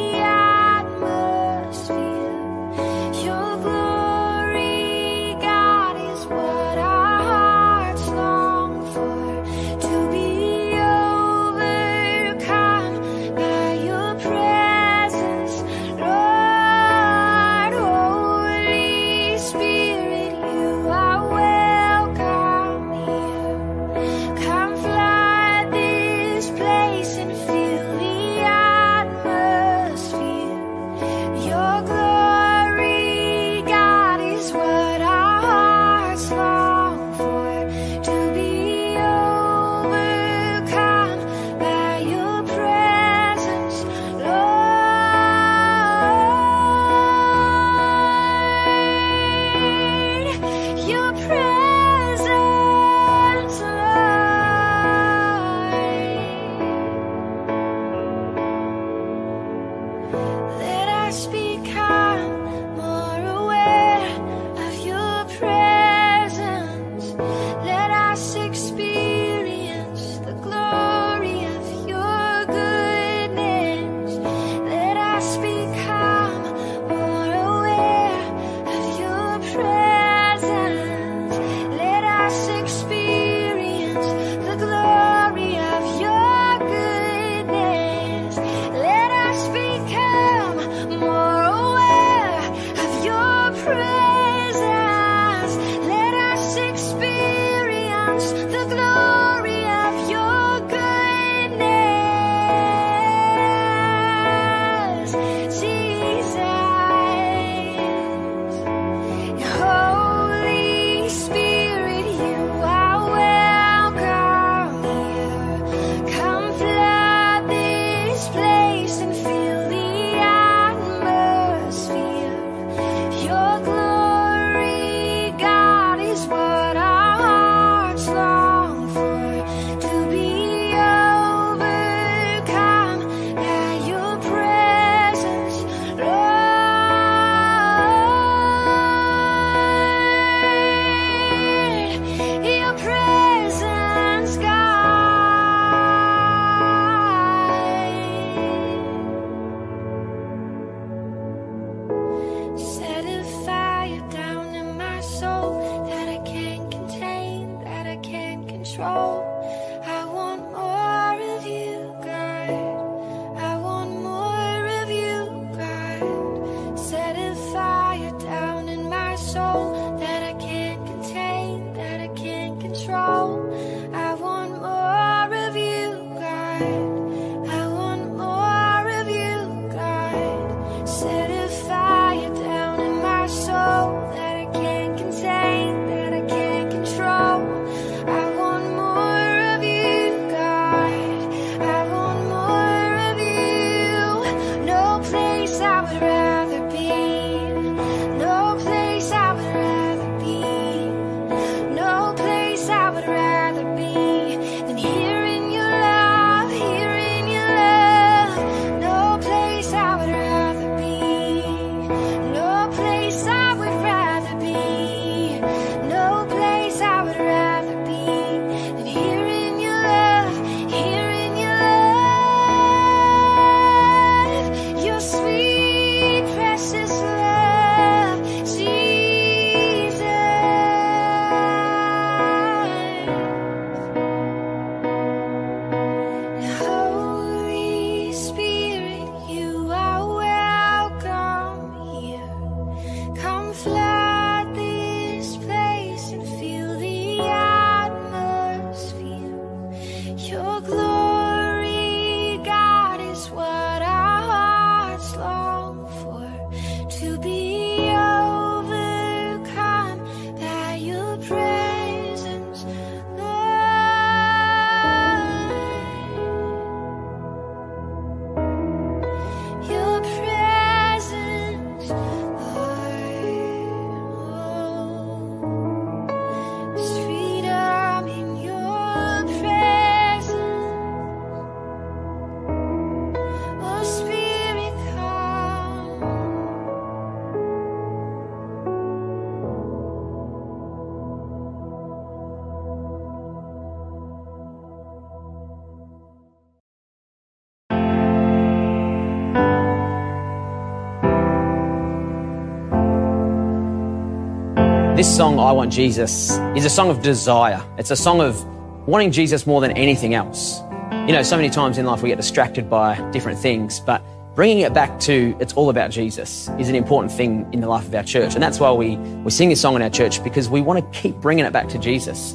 This song, I Want Jesus, is a song of desire. It's a song of wanting Jesus more than anything else. You know, so many times in life we get distracted by different things, but bringing it back to it's all about Jesus is an important thing in the life of our church. And that's why we sing this song in our church, because we want to keep bringing it back to Jesus.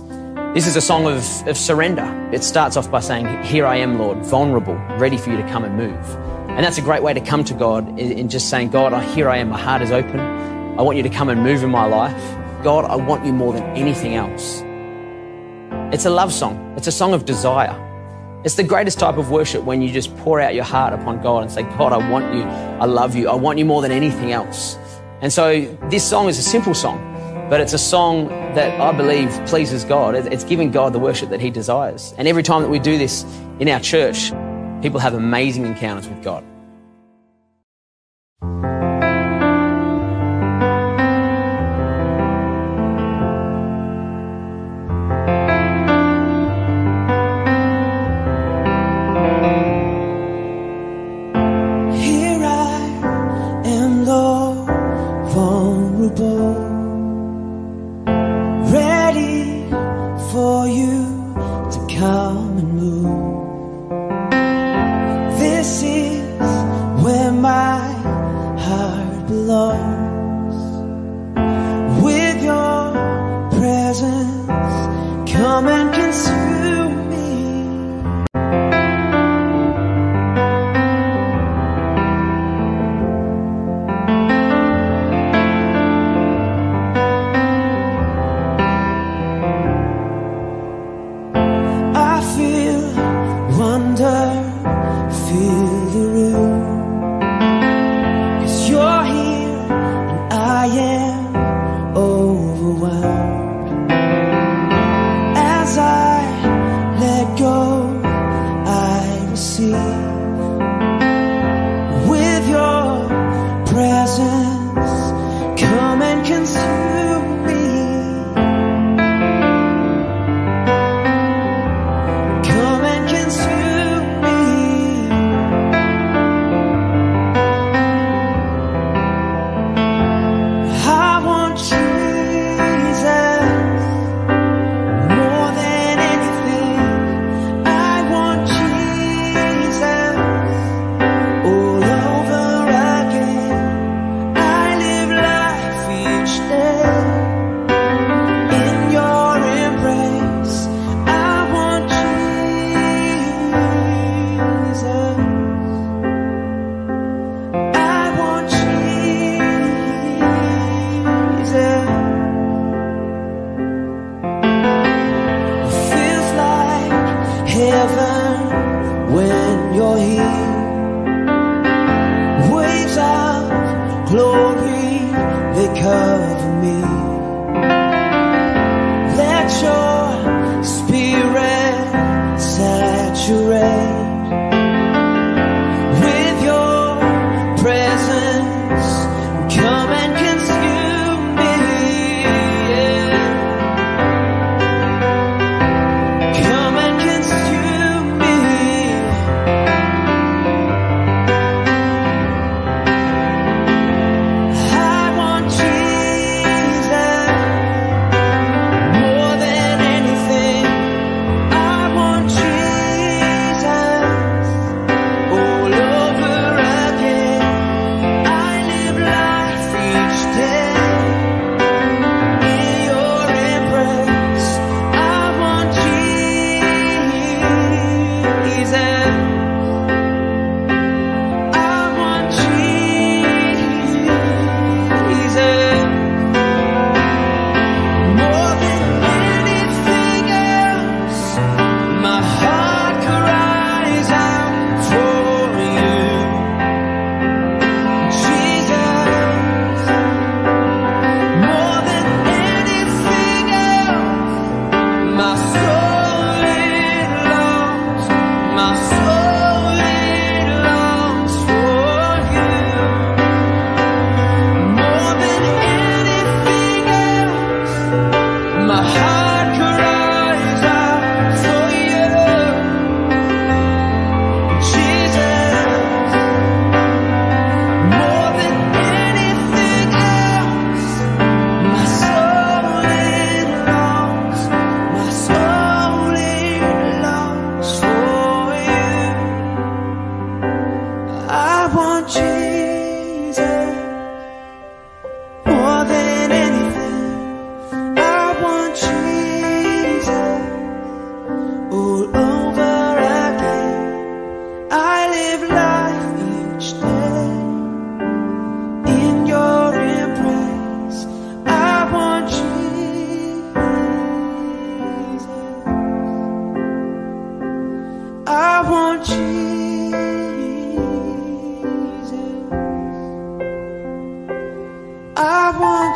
This is a song of surrender. It starts off by saying, here I am, Lord, vulnerable, ready for you to come and move. And that's a great way to come to God in just saying, God, here I am, my heart is open. I want you to come and move in my life. God, I want you more than anything else. It's a love song. It's a song of desire. It's the greatest type of worship when you just pour out your heart upon God and say, God, I want you. I love you. I want you more than anything else. And so this song is a simple song, but it's a song that I believe pleases God. It's giving God the worship that he desires. And every time that we do this in our church, people have amazing encounters with God. Here I am, Lord, vulnerable, ready for you to come and move. This is where my heart belongs. With your presence, come and consume me. Feel the room, 'cause you're here and I am overwhelmed. As I let go, I receive. With your presence, come and consume me. Come and consume. Heaven, when you're here, waves of glory, they cover me. Let your spirit saturate.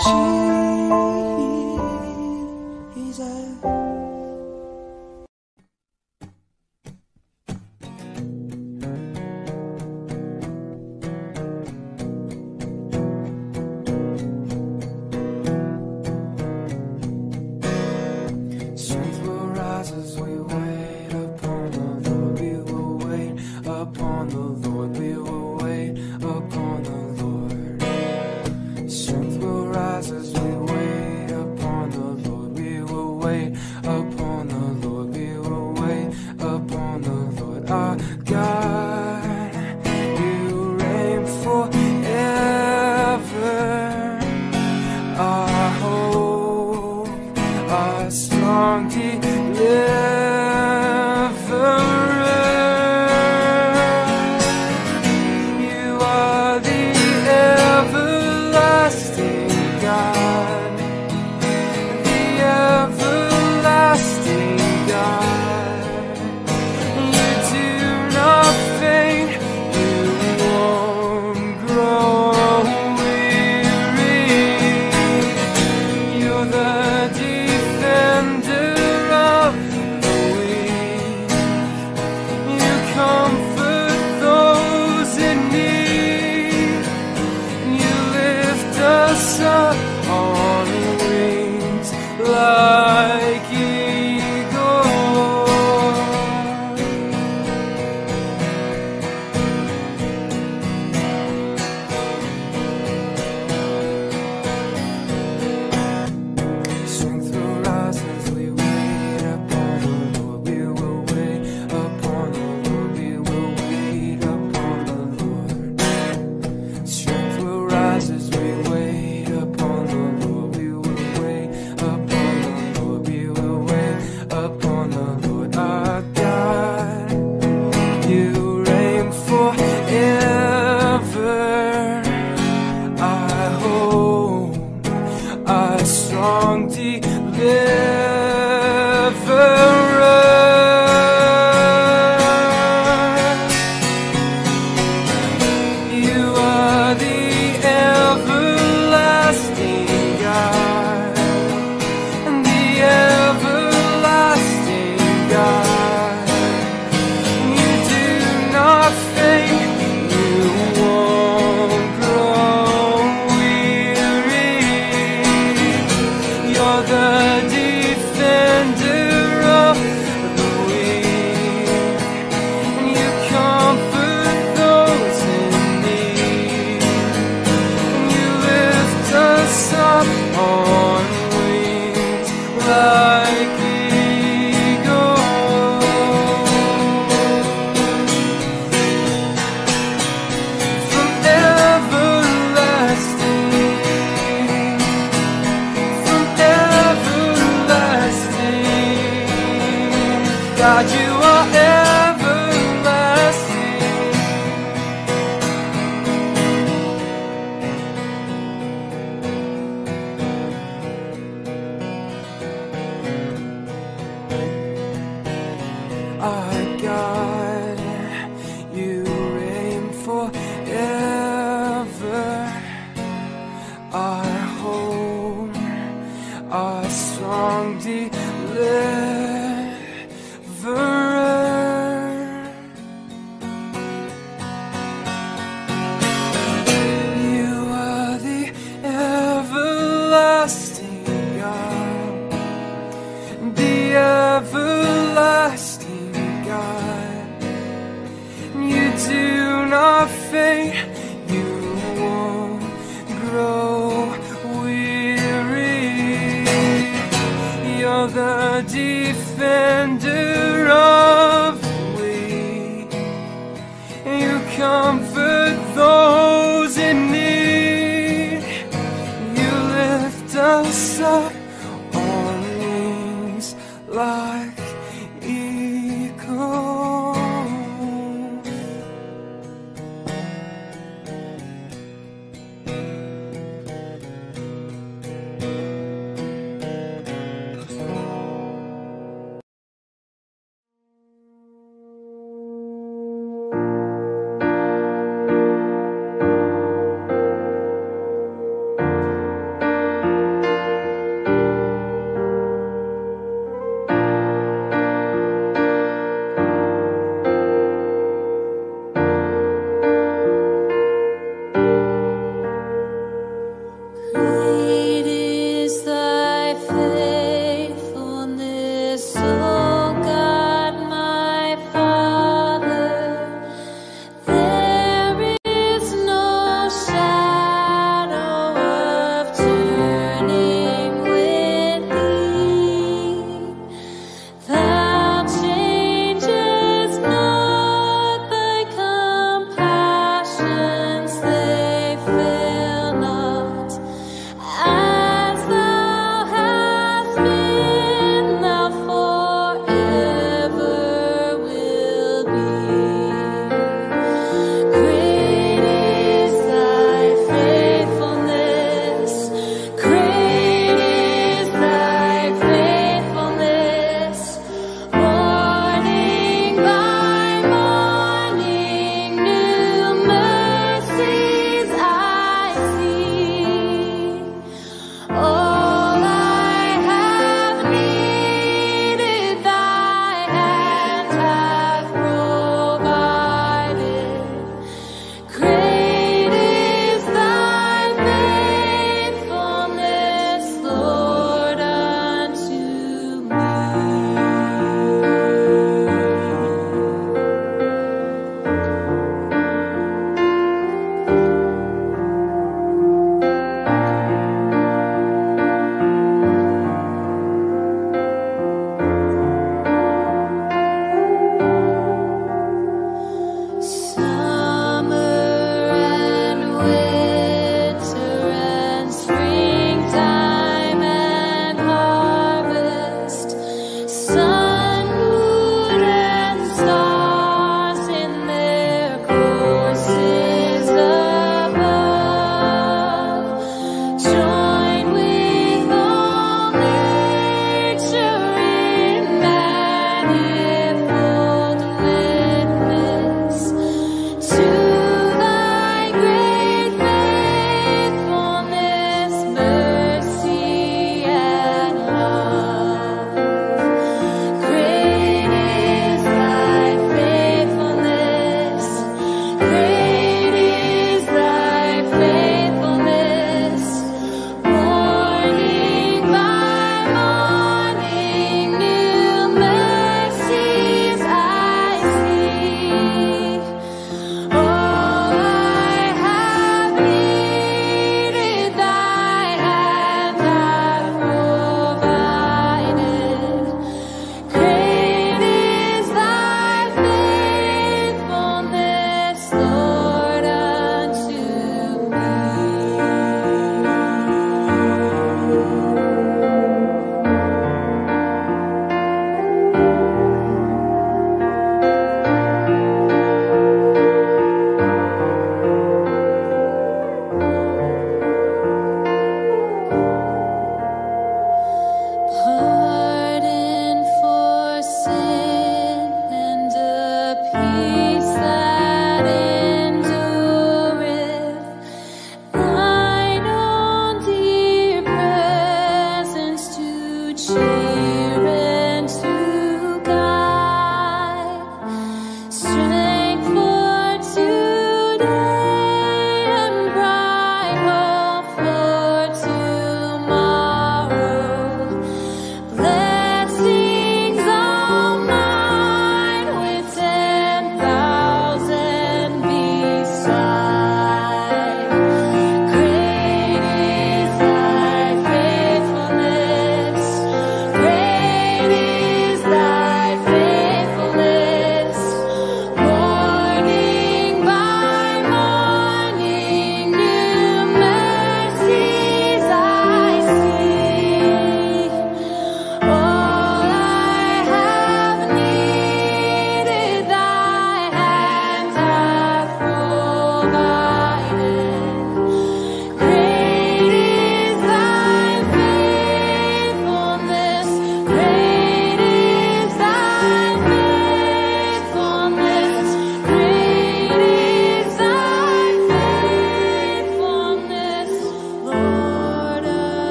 Strength will rise as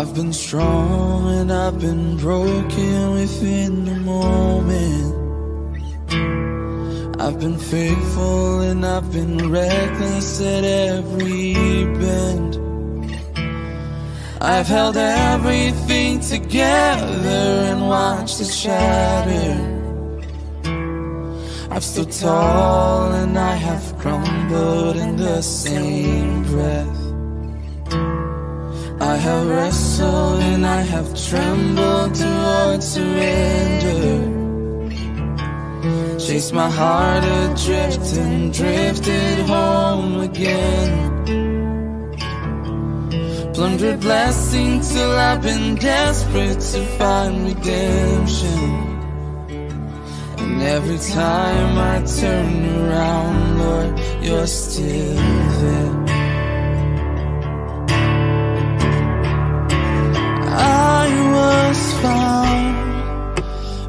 I've been strong and I've been broken within the moment. I've been faithful and I've been reckless at every bend. I've held everything together and watched it shatter. I'm still tall and I have crumbled in the same breath. I have wrestled and I have trembled towards surrender. Chased my heart adrift and drifted home again. Plundered blessings till I've been desperate to find redemption. And every time I turn around, Lord, you're still there. I was found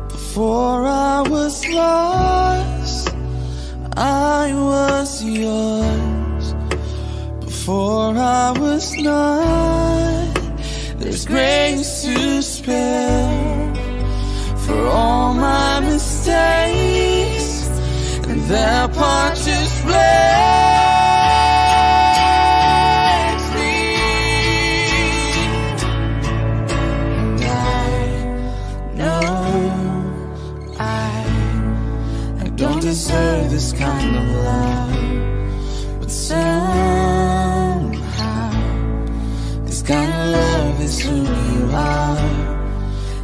before I was lost. I was yours before I was not. There's grace to spare for all my mistakes, and their part just bless me. And I know I don't deserve this kind of love, but somehow this kind of love is who you are.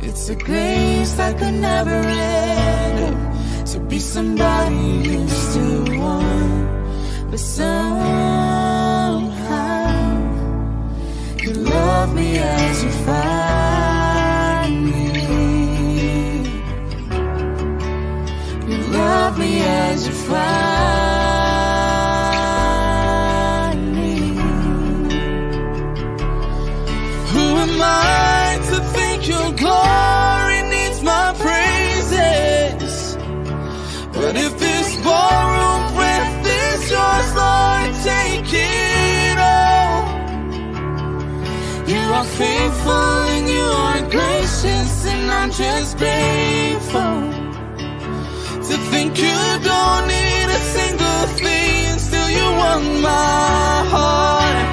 It's a grace that could never end, to be somebody you still want. But somehow you love me as you find me. You love me as you find me. Who am I to think you're glorious? But if this borrowed breath is yours, Lord, take it all. You are faithful and you are gracious, and I'm just grateful to think you don't need a single thing, and still you want my heart.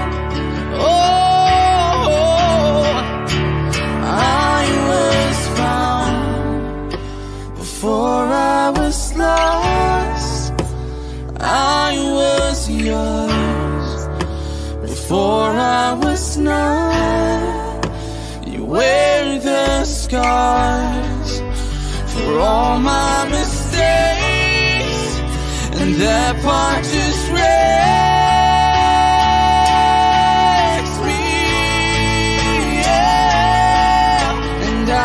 Oh, I was found before I was lost, I was yours before I was not. You wear the scars for all my mistakes, and that part just wrecks me. Yeah. And I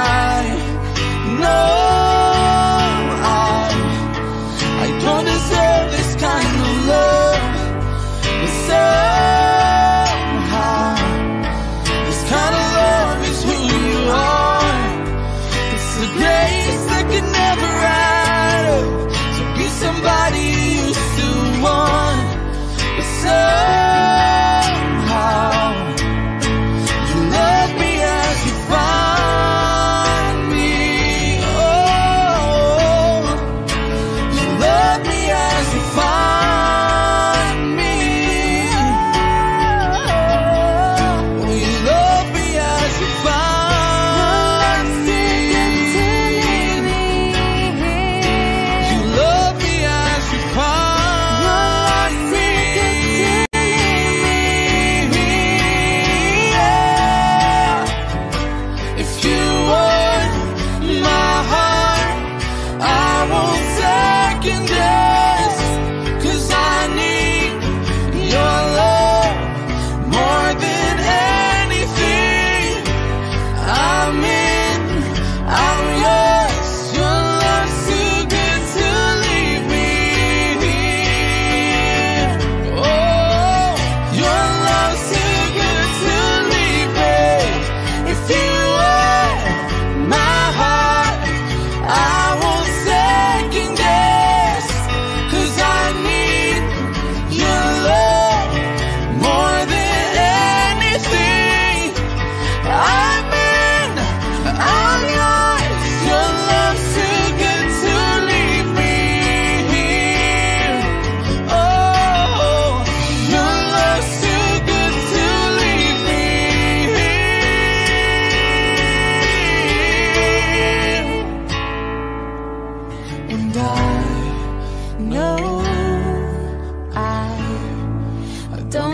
know somebody you used to want.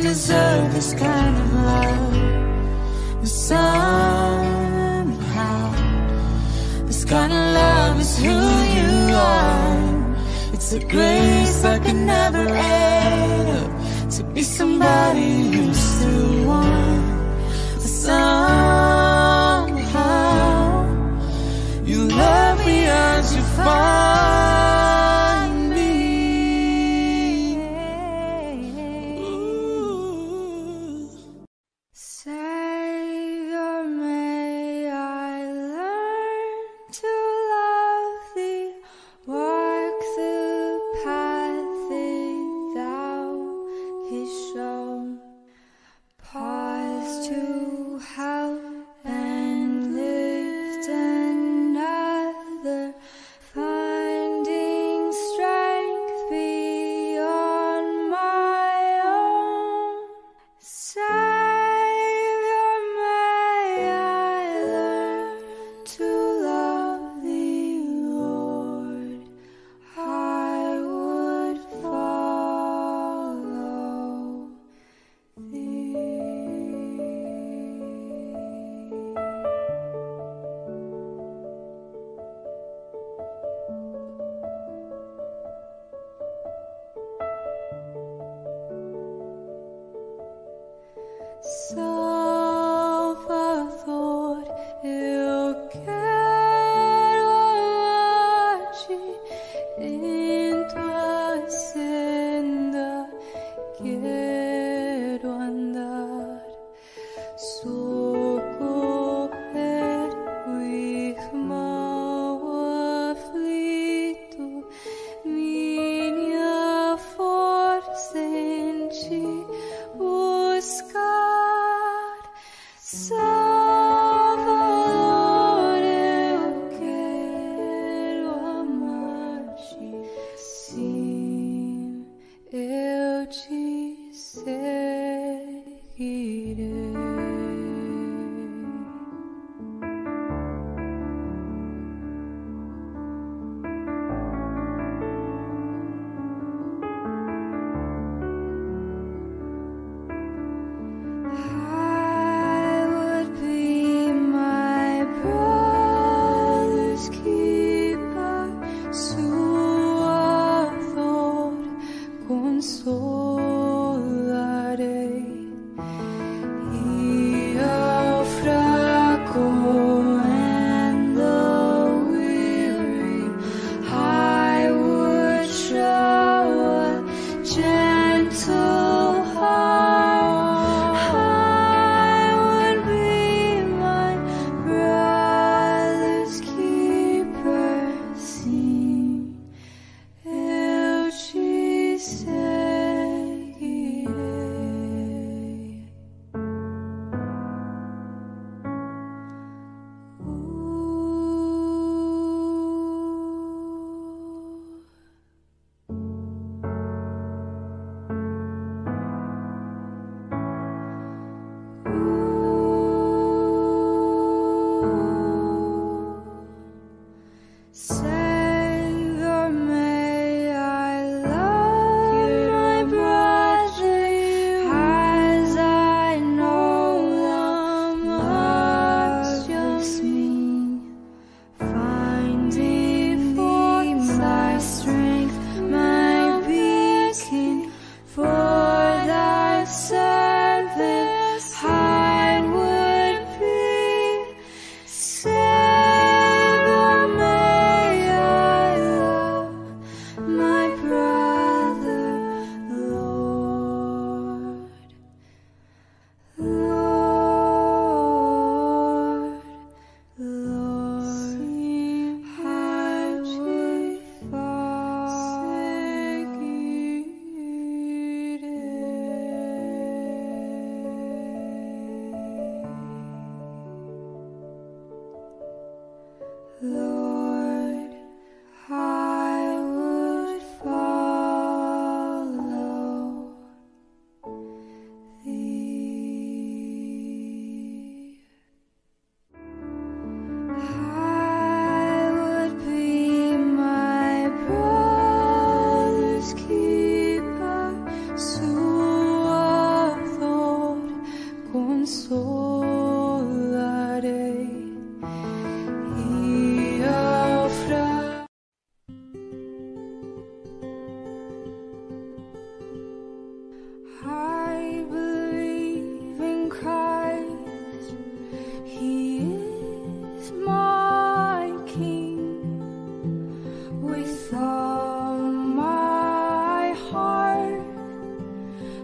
don't deserve this kind of love, but somehow this kind of love is who you are. It's a grace that can never add up to be somebody you still want. But somehow you love me as you find.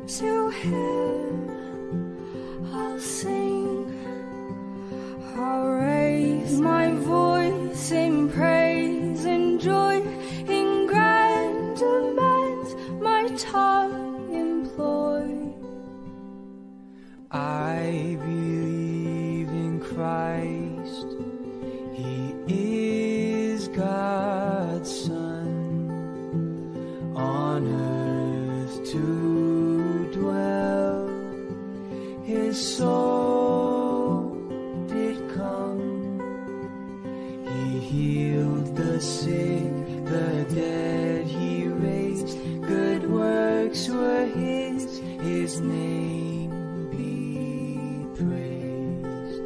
to him I'll sing, I'll raise my voice in praise and joy, in grand demands my tongue employ. I believe in Christ, he is God's Son, on earth to his soul did come. He healed the sick, the dead he raised. Good works were his name be praised.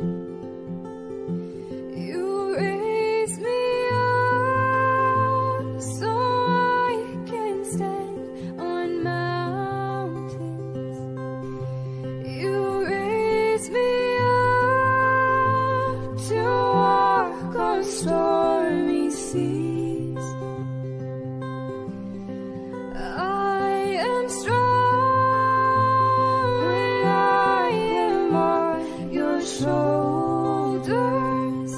You raised me up so I can stand on mountains. You raise me up to walk on stormy seas. I am strong when I am on your shoulders.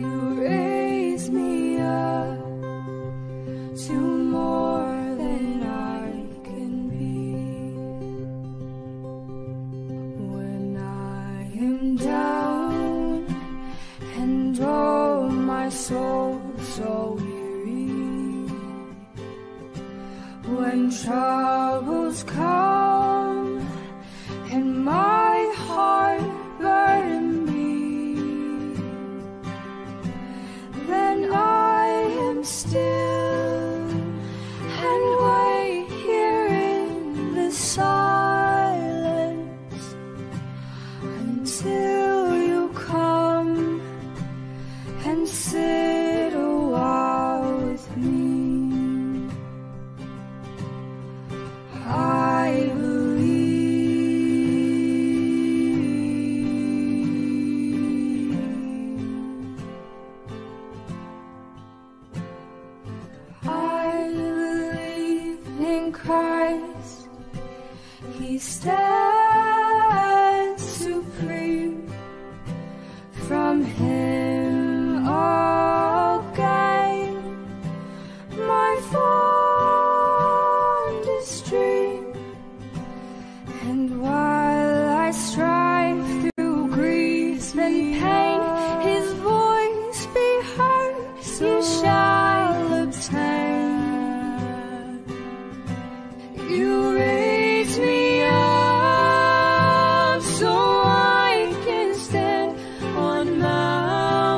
You raise me up to more than I can be. Down and oh, my soul so weary, when troubles come and my heart burden be, then I am still and wait here in the silence until and sit a while with me. I believe, I believe in Christ, he stands supreme. From him and while I strive through grief and pain, his voice be heard, you shall obtain. You raise me up so I can stand on my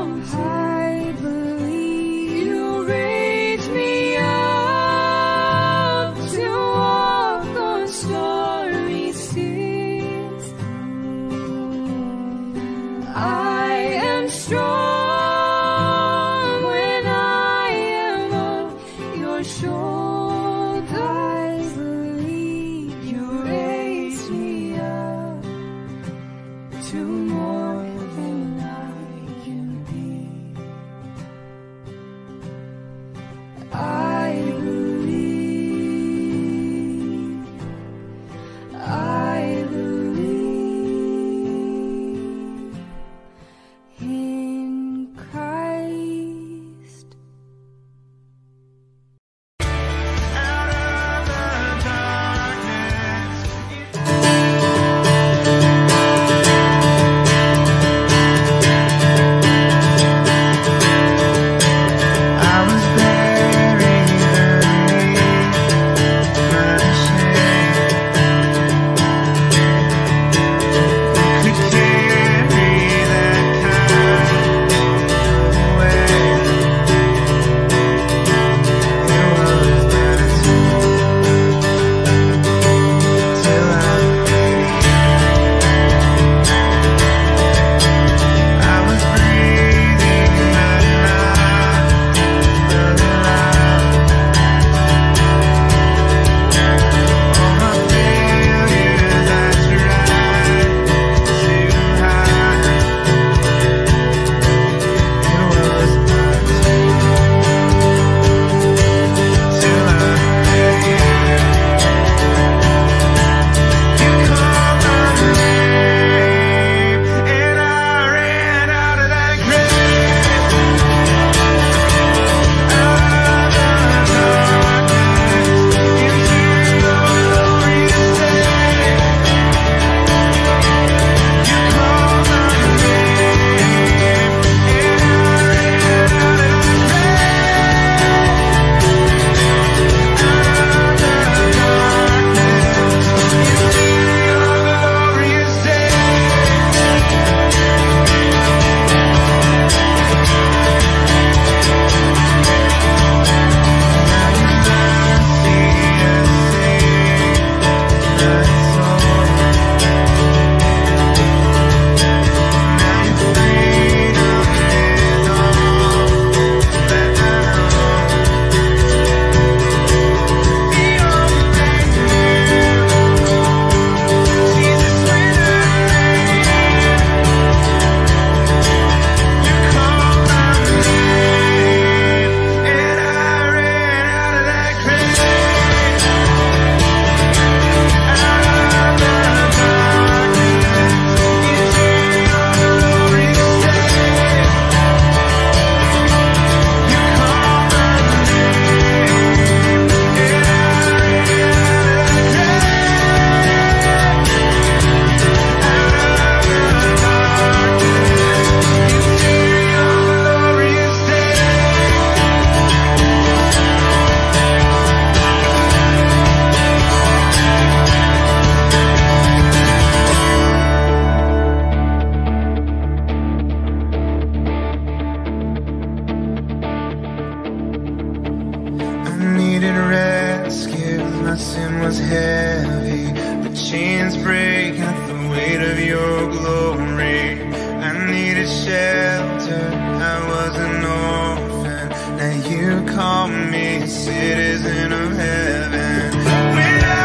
chains break at the weight of your glory. I needed shelter, I was an orphan. Now you call me citizen of heaven. When I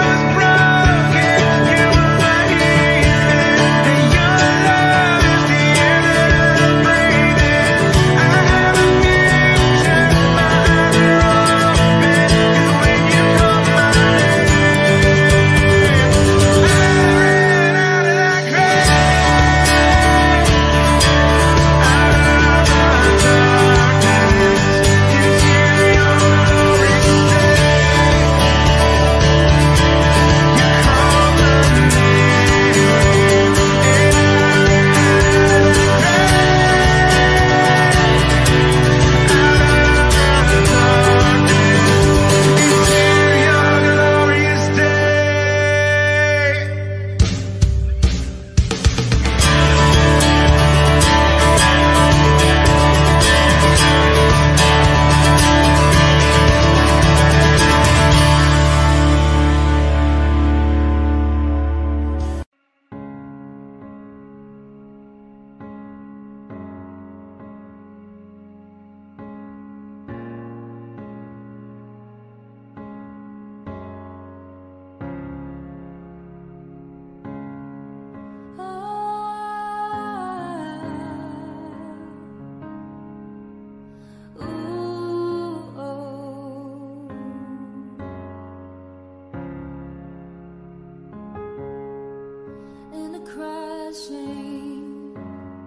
was broken, you were my healing, and your love is the answer to breathing. I have a future, my eyes are open, 'cause when you call my name, I ran out of that grave, out of my darkness, into your glorious day. You call my name, and I ran out of that grave, out of my darkness, into your glorious day. In the crushing, in the pressing,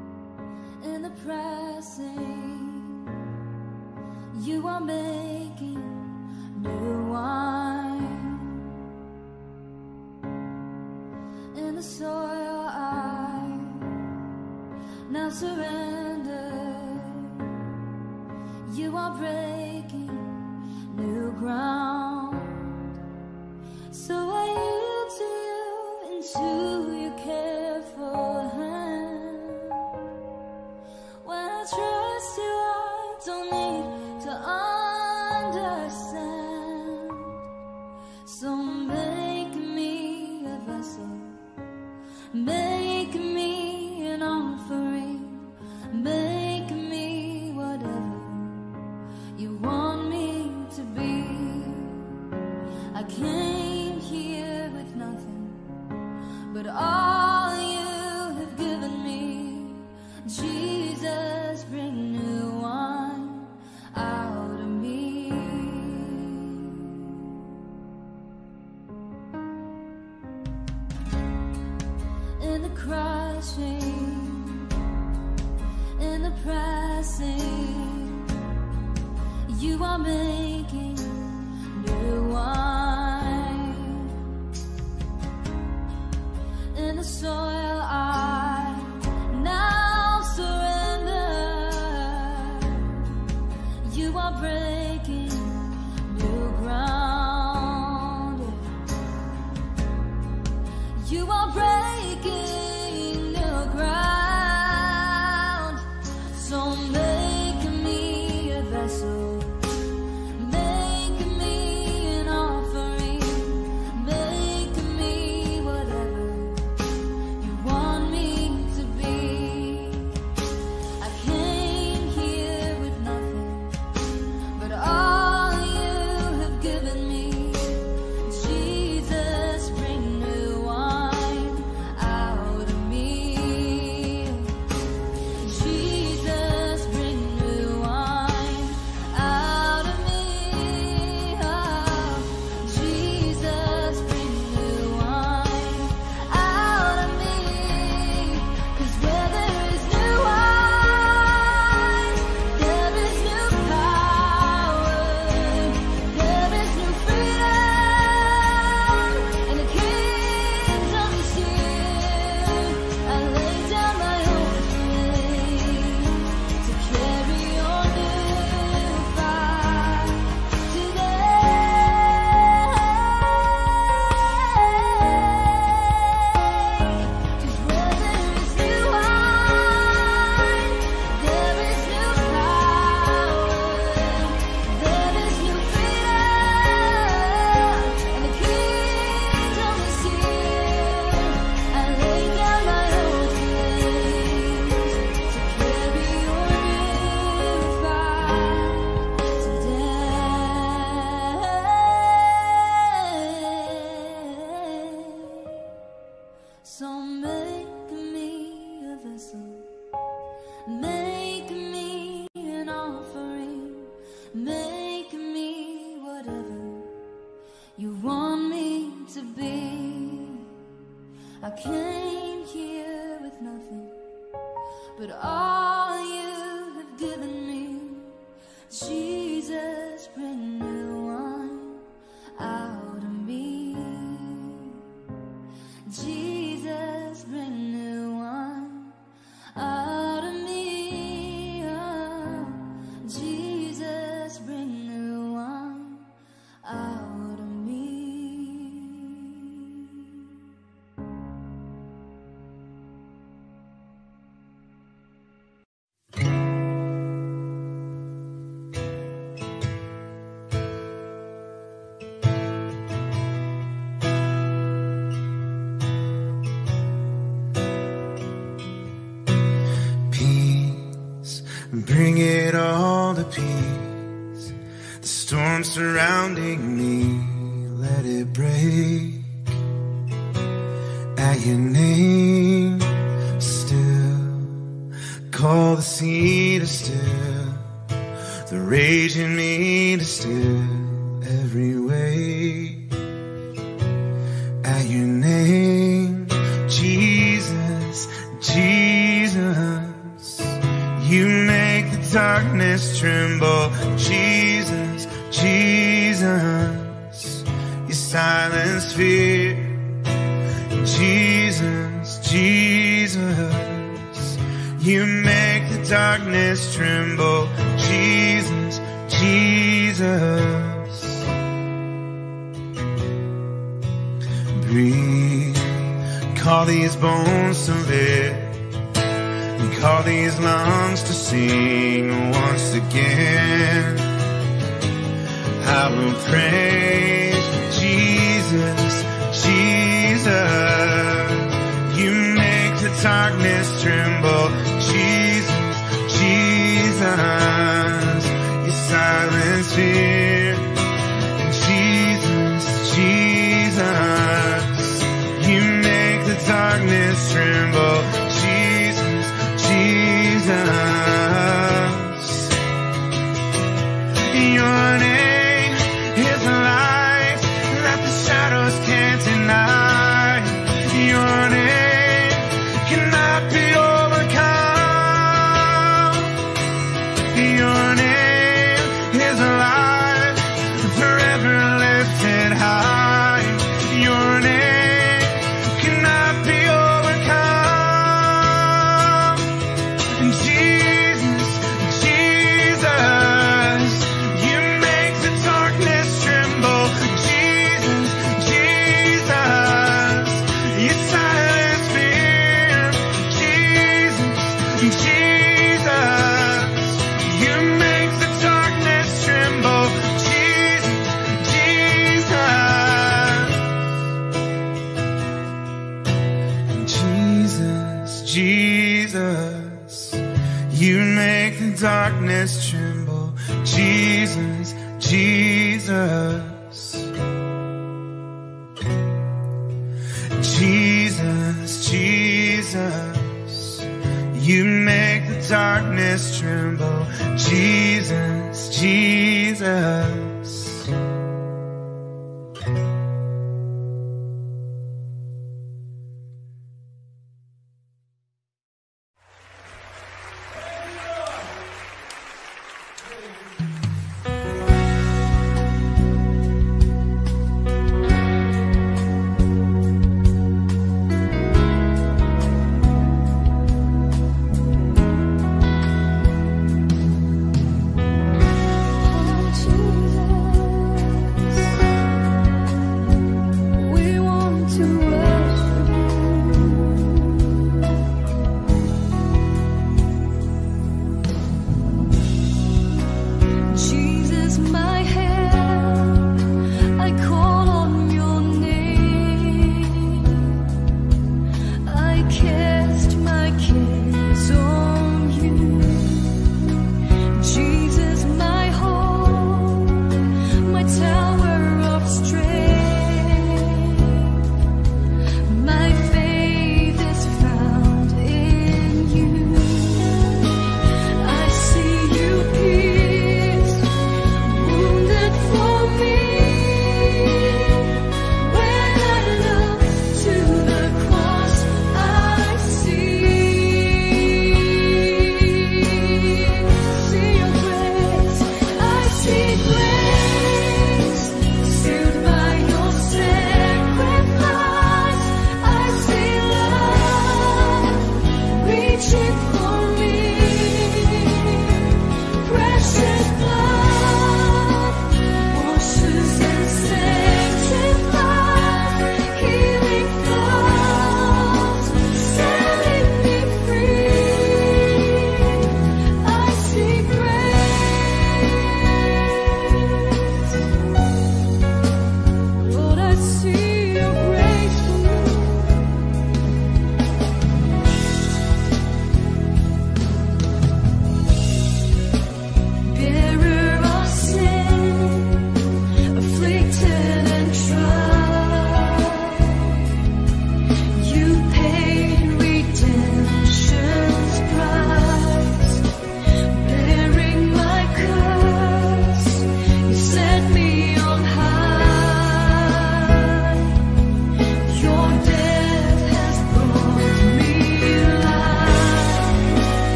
you are making new wine. In the soil I now surrender, you are breaking new ground. So I yield to you, into your careful hand. When I trust you, I don't need to understand. So make me a vessel, make me an offering, make me whatever you want me to be. I came here with nothing, but all you have given me. Jesus, bring new wine out of me. In the crushing, in the pressing, you are making new wine. In the soil I now surrender, you are breaking new ground. You are breaking new ground. So make me a vessel, make me an offering, make me whatever you I came here with nothing, but all you have given me, Jesus, bring new wine out of me. Jesus, bring new wine out of me. Oh, Jesus, bring new wine out of me. Bring it all to peace. The storm surrounding me, let it break. At your name, still call the sea to still, the rage in me to still every wave. At your name, Jesus, Jesus, you made darkness tremble. Jesus, Jesus, you silence fear. Jesus, Jesus, you make the darkness tremble. Jesus, Jesus, breathe. Call these bones to live. Call these lungs to sing once again. I will praise Jesus, Jesus. You make the darkness tremble. Jesus, Jesus, you silence fear. Jesus, Jesus, you make the darkness tremble. Jesus, your name is life that the shadows can't deny. Your name cannot be overcome. Your name is life, forever lifted high. Your name darkness tremble. Jesus, Jesus, Jesus, Jesus, you make the darkness tremble. Jesus, Jesus.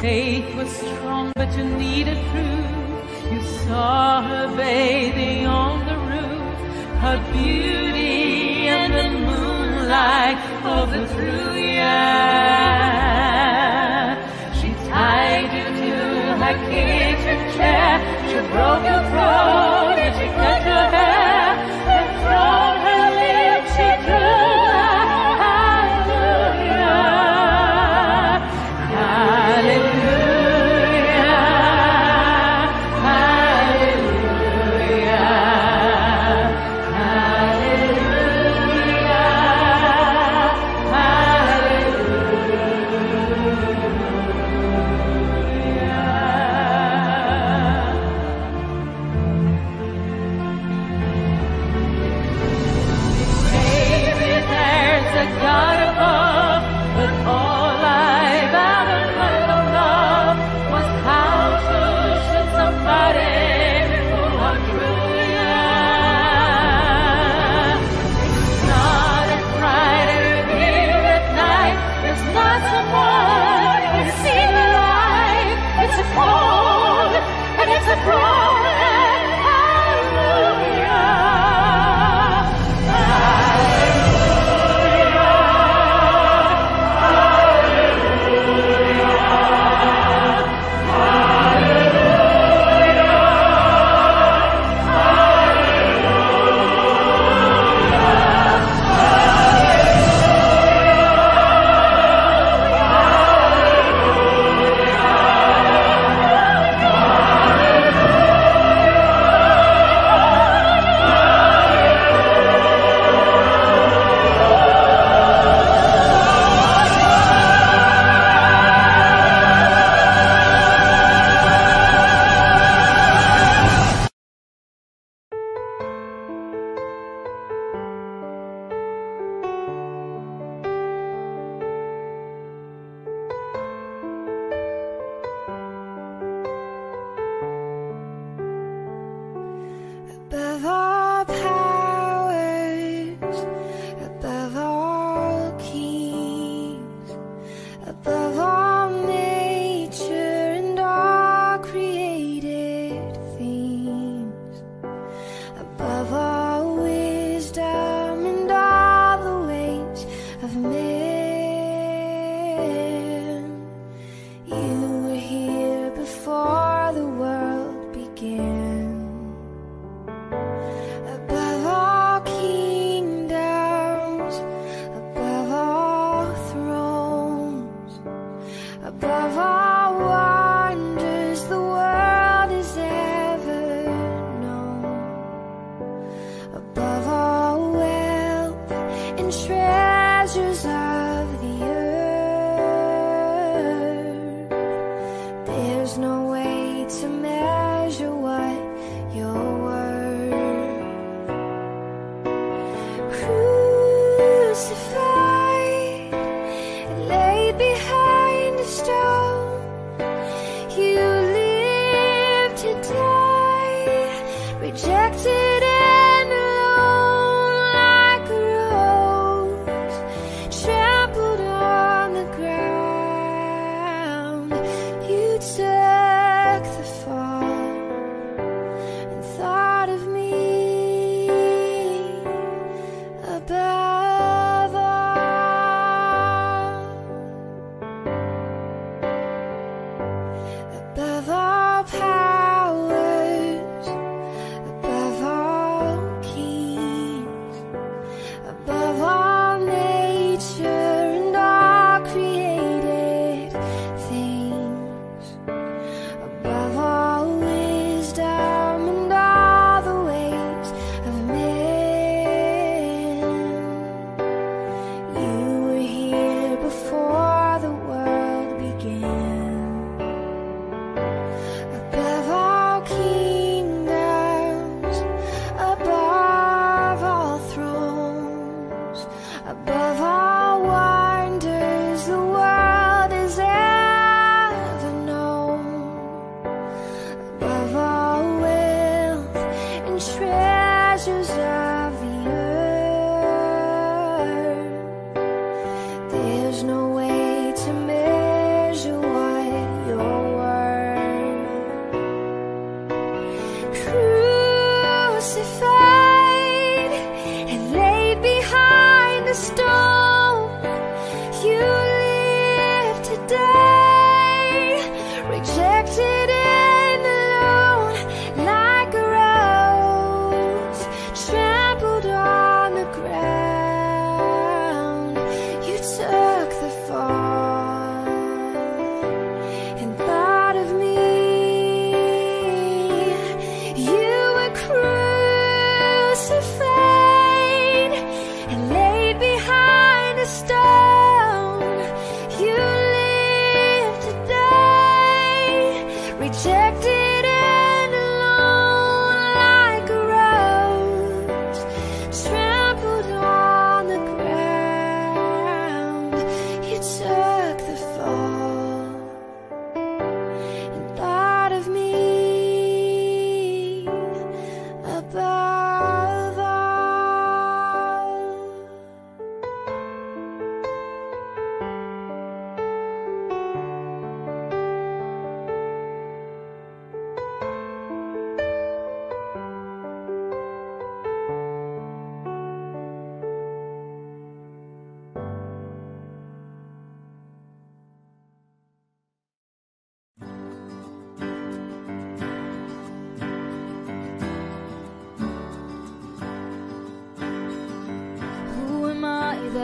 faith was strong, but you needed proof. You saw her bathing on the roof, her beauty and the moonlight of the true year. She tied you to her kitchen chair, she broke your throat and she cut your hair, and from her lips she drew the hallelujah, hallelujah, hallelujah,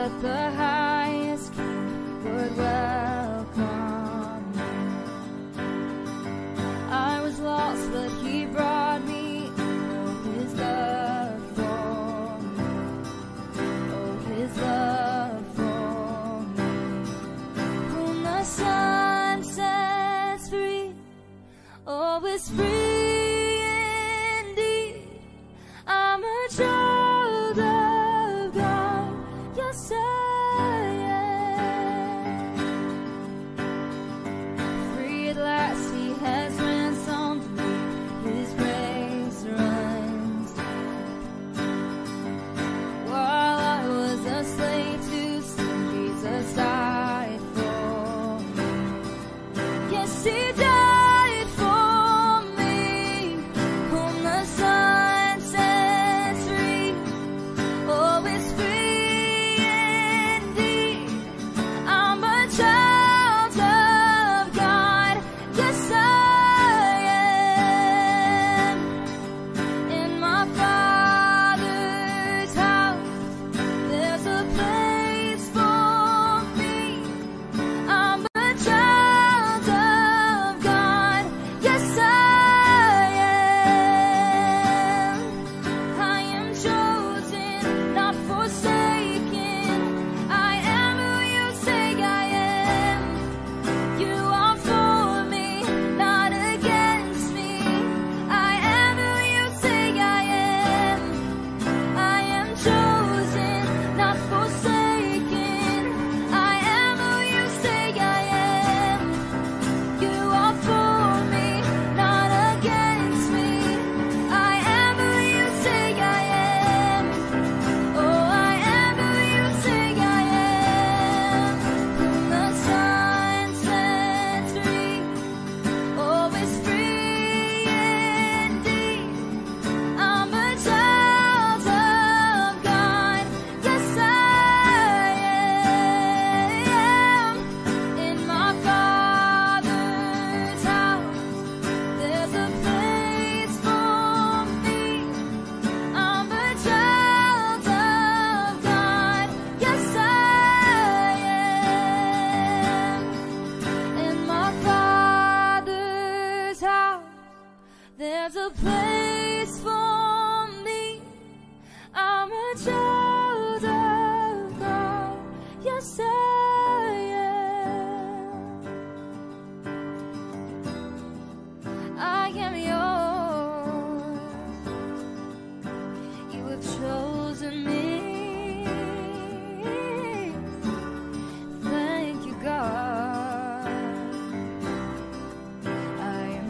but the highest King would welcome me. I was lost, but he brought me. Oh, his love for me. Oh, his love for me. When the sun sets free, oh, it's free. I'm a child of God, yes I am. Free at last, he has ransomed me, his grace runs deep. While I was a slave to sin, Jesus died for me. Yes, he died.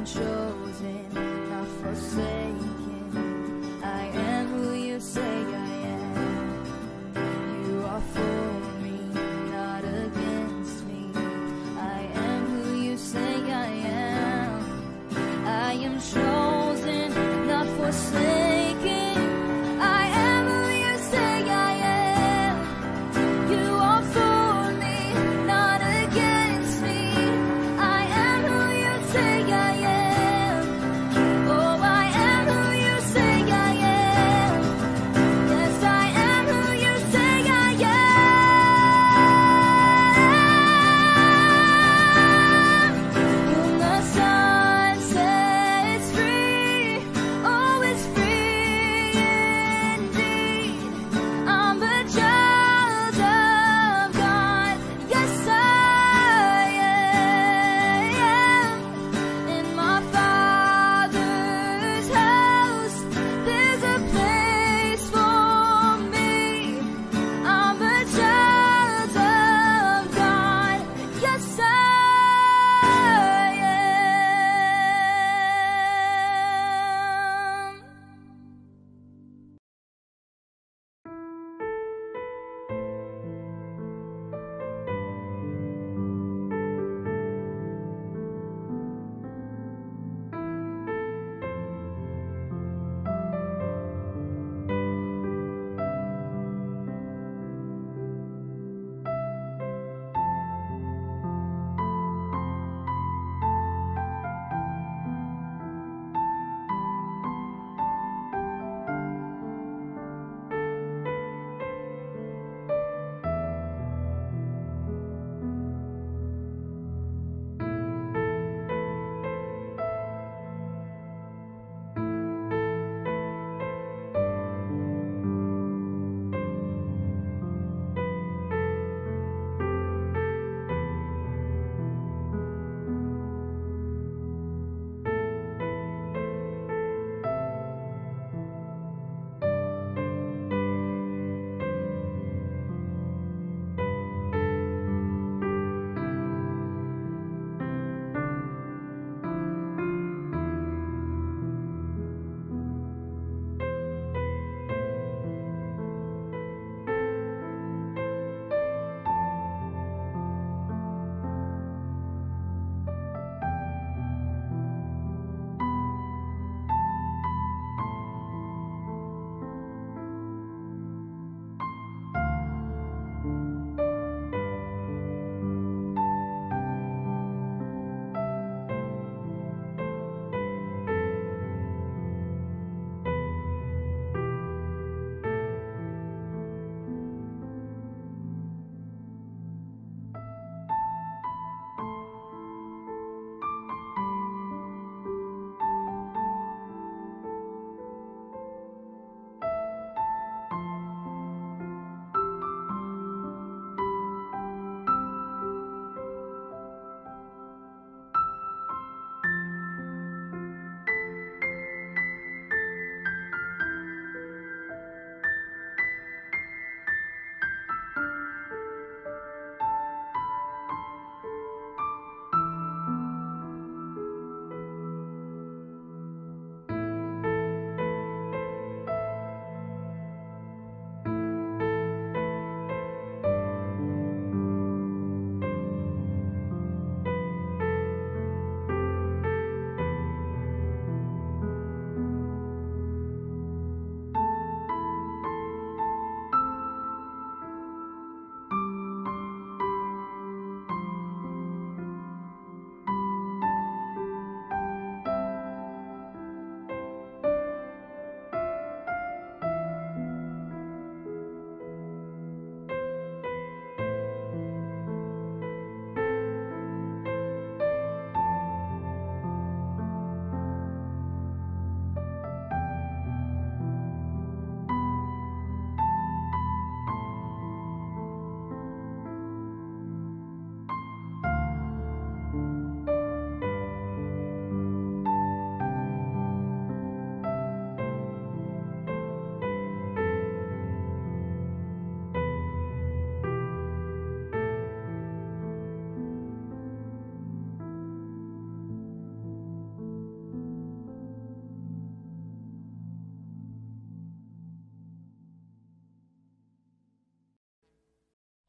Chosen, not forsaken.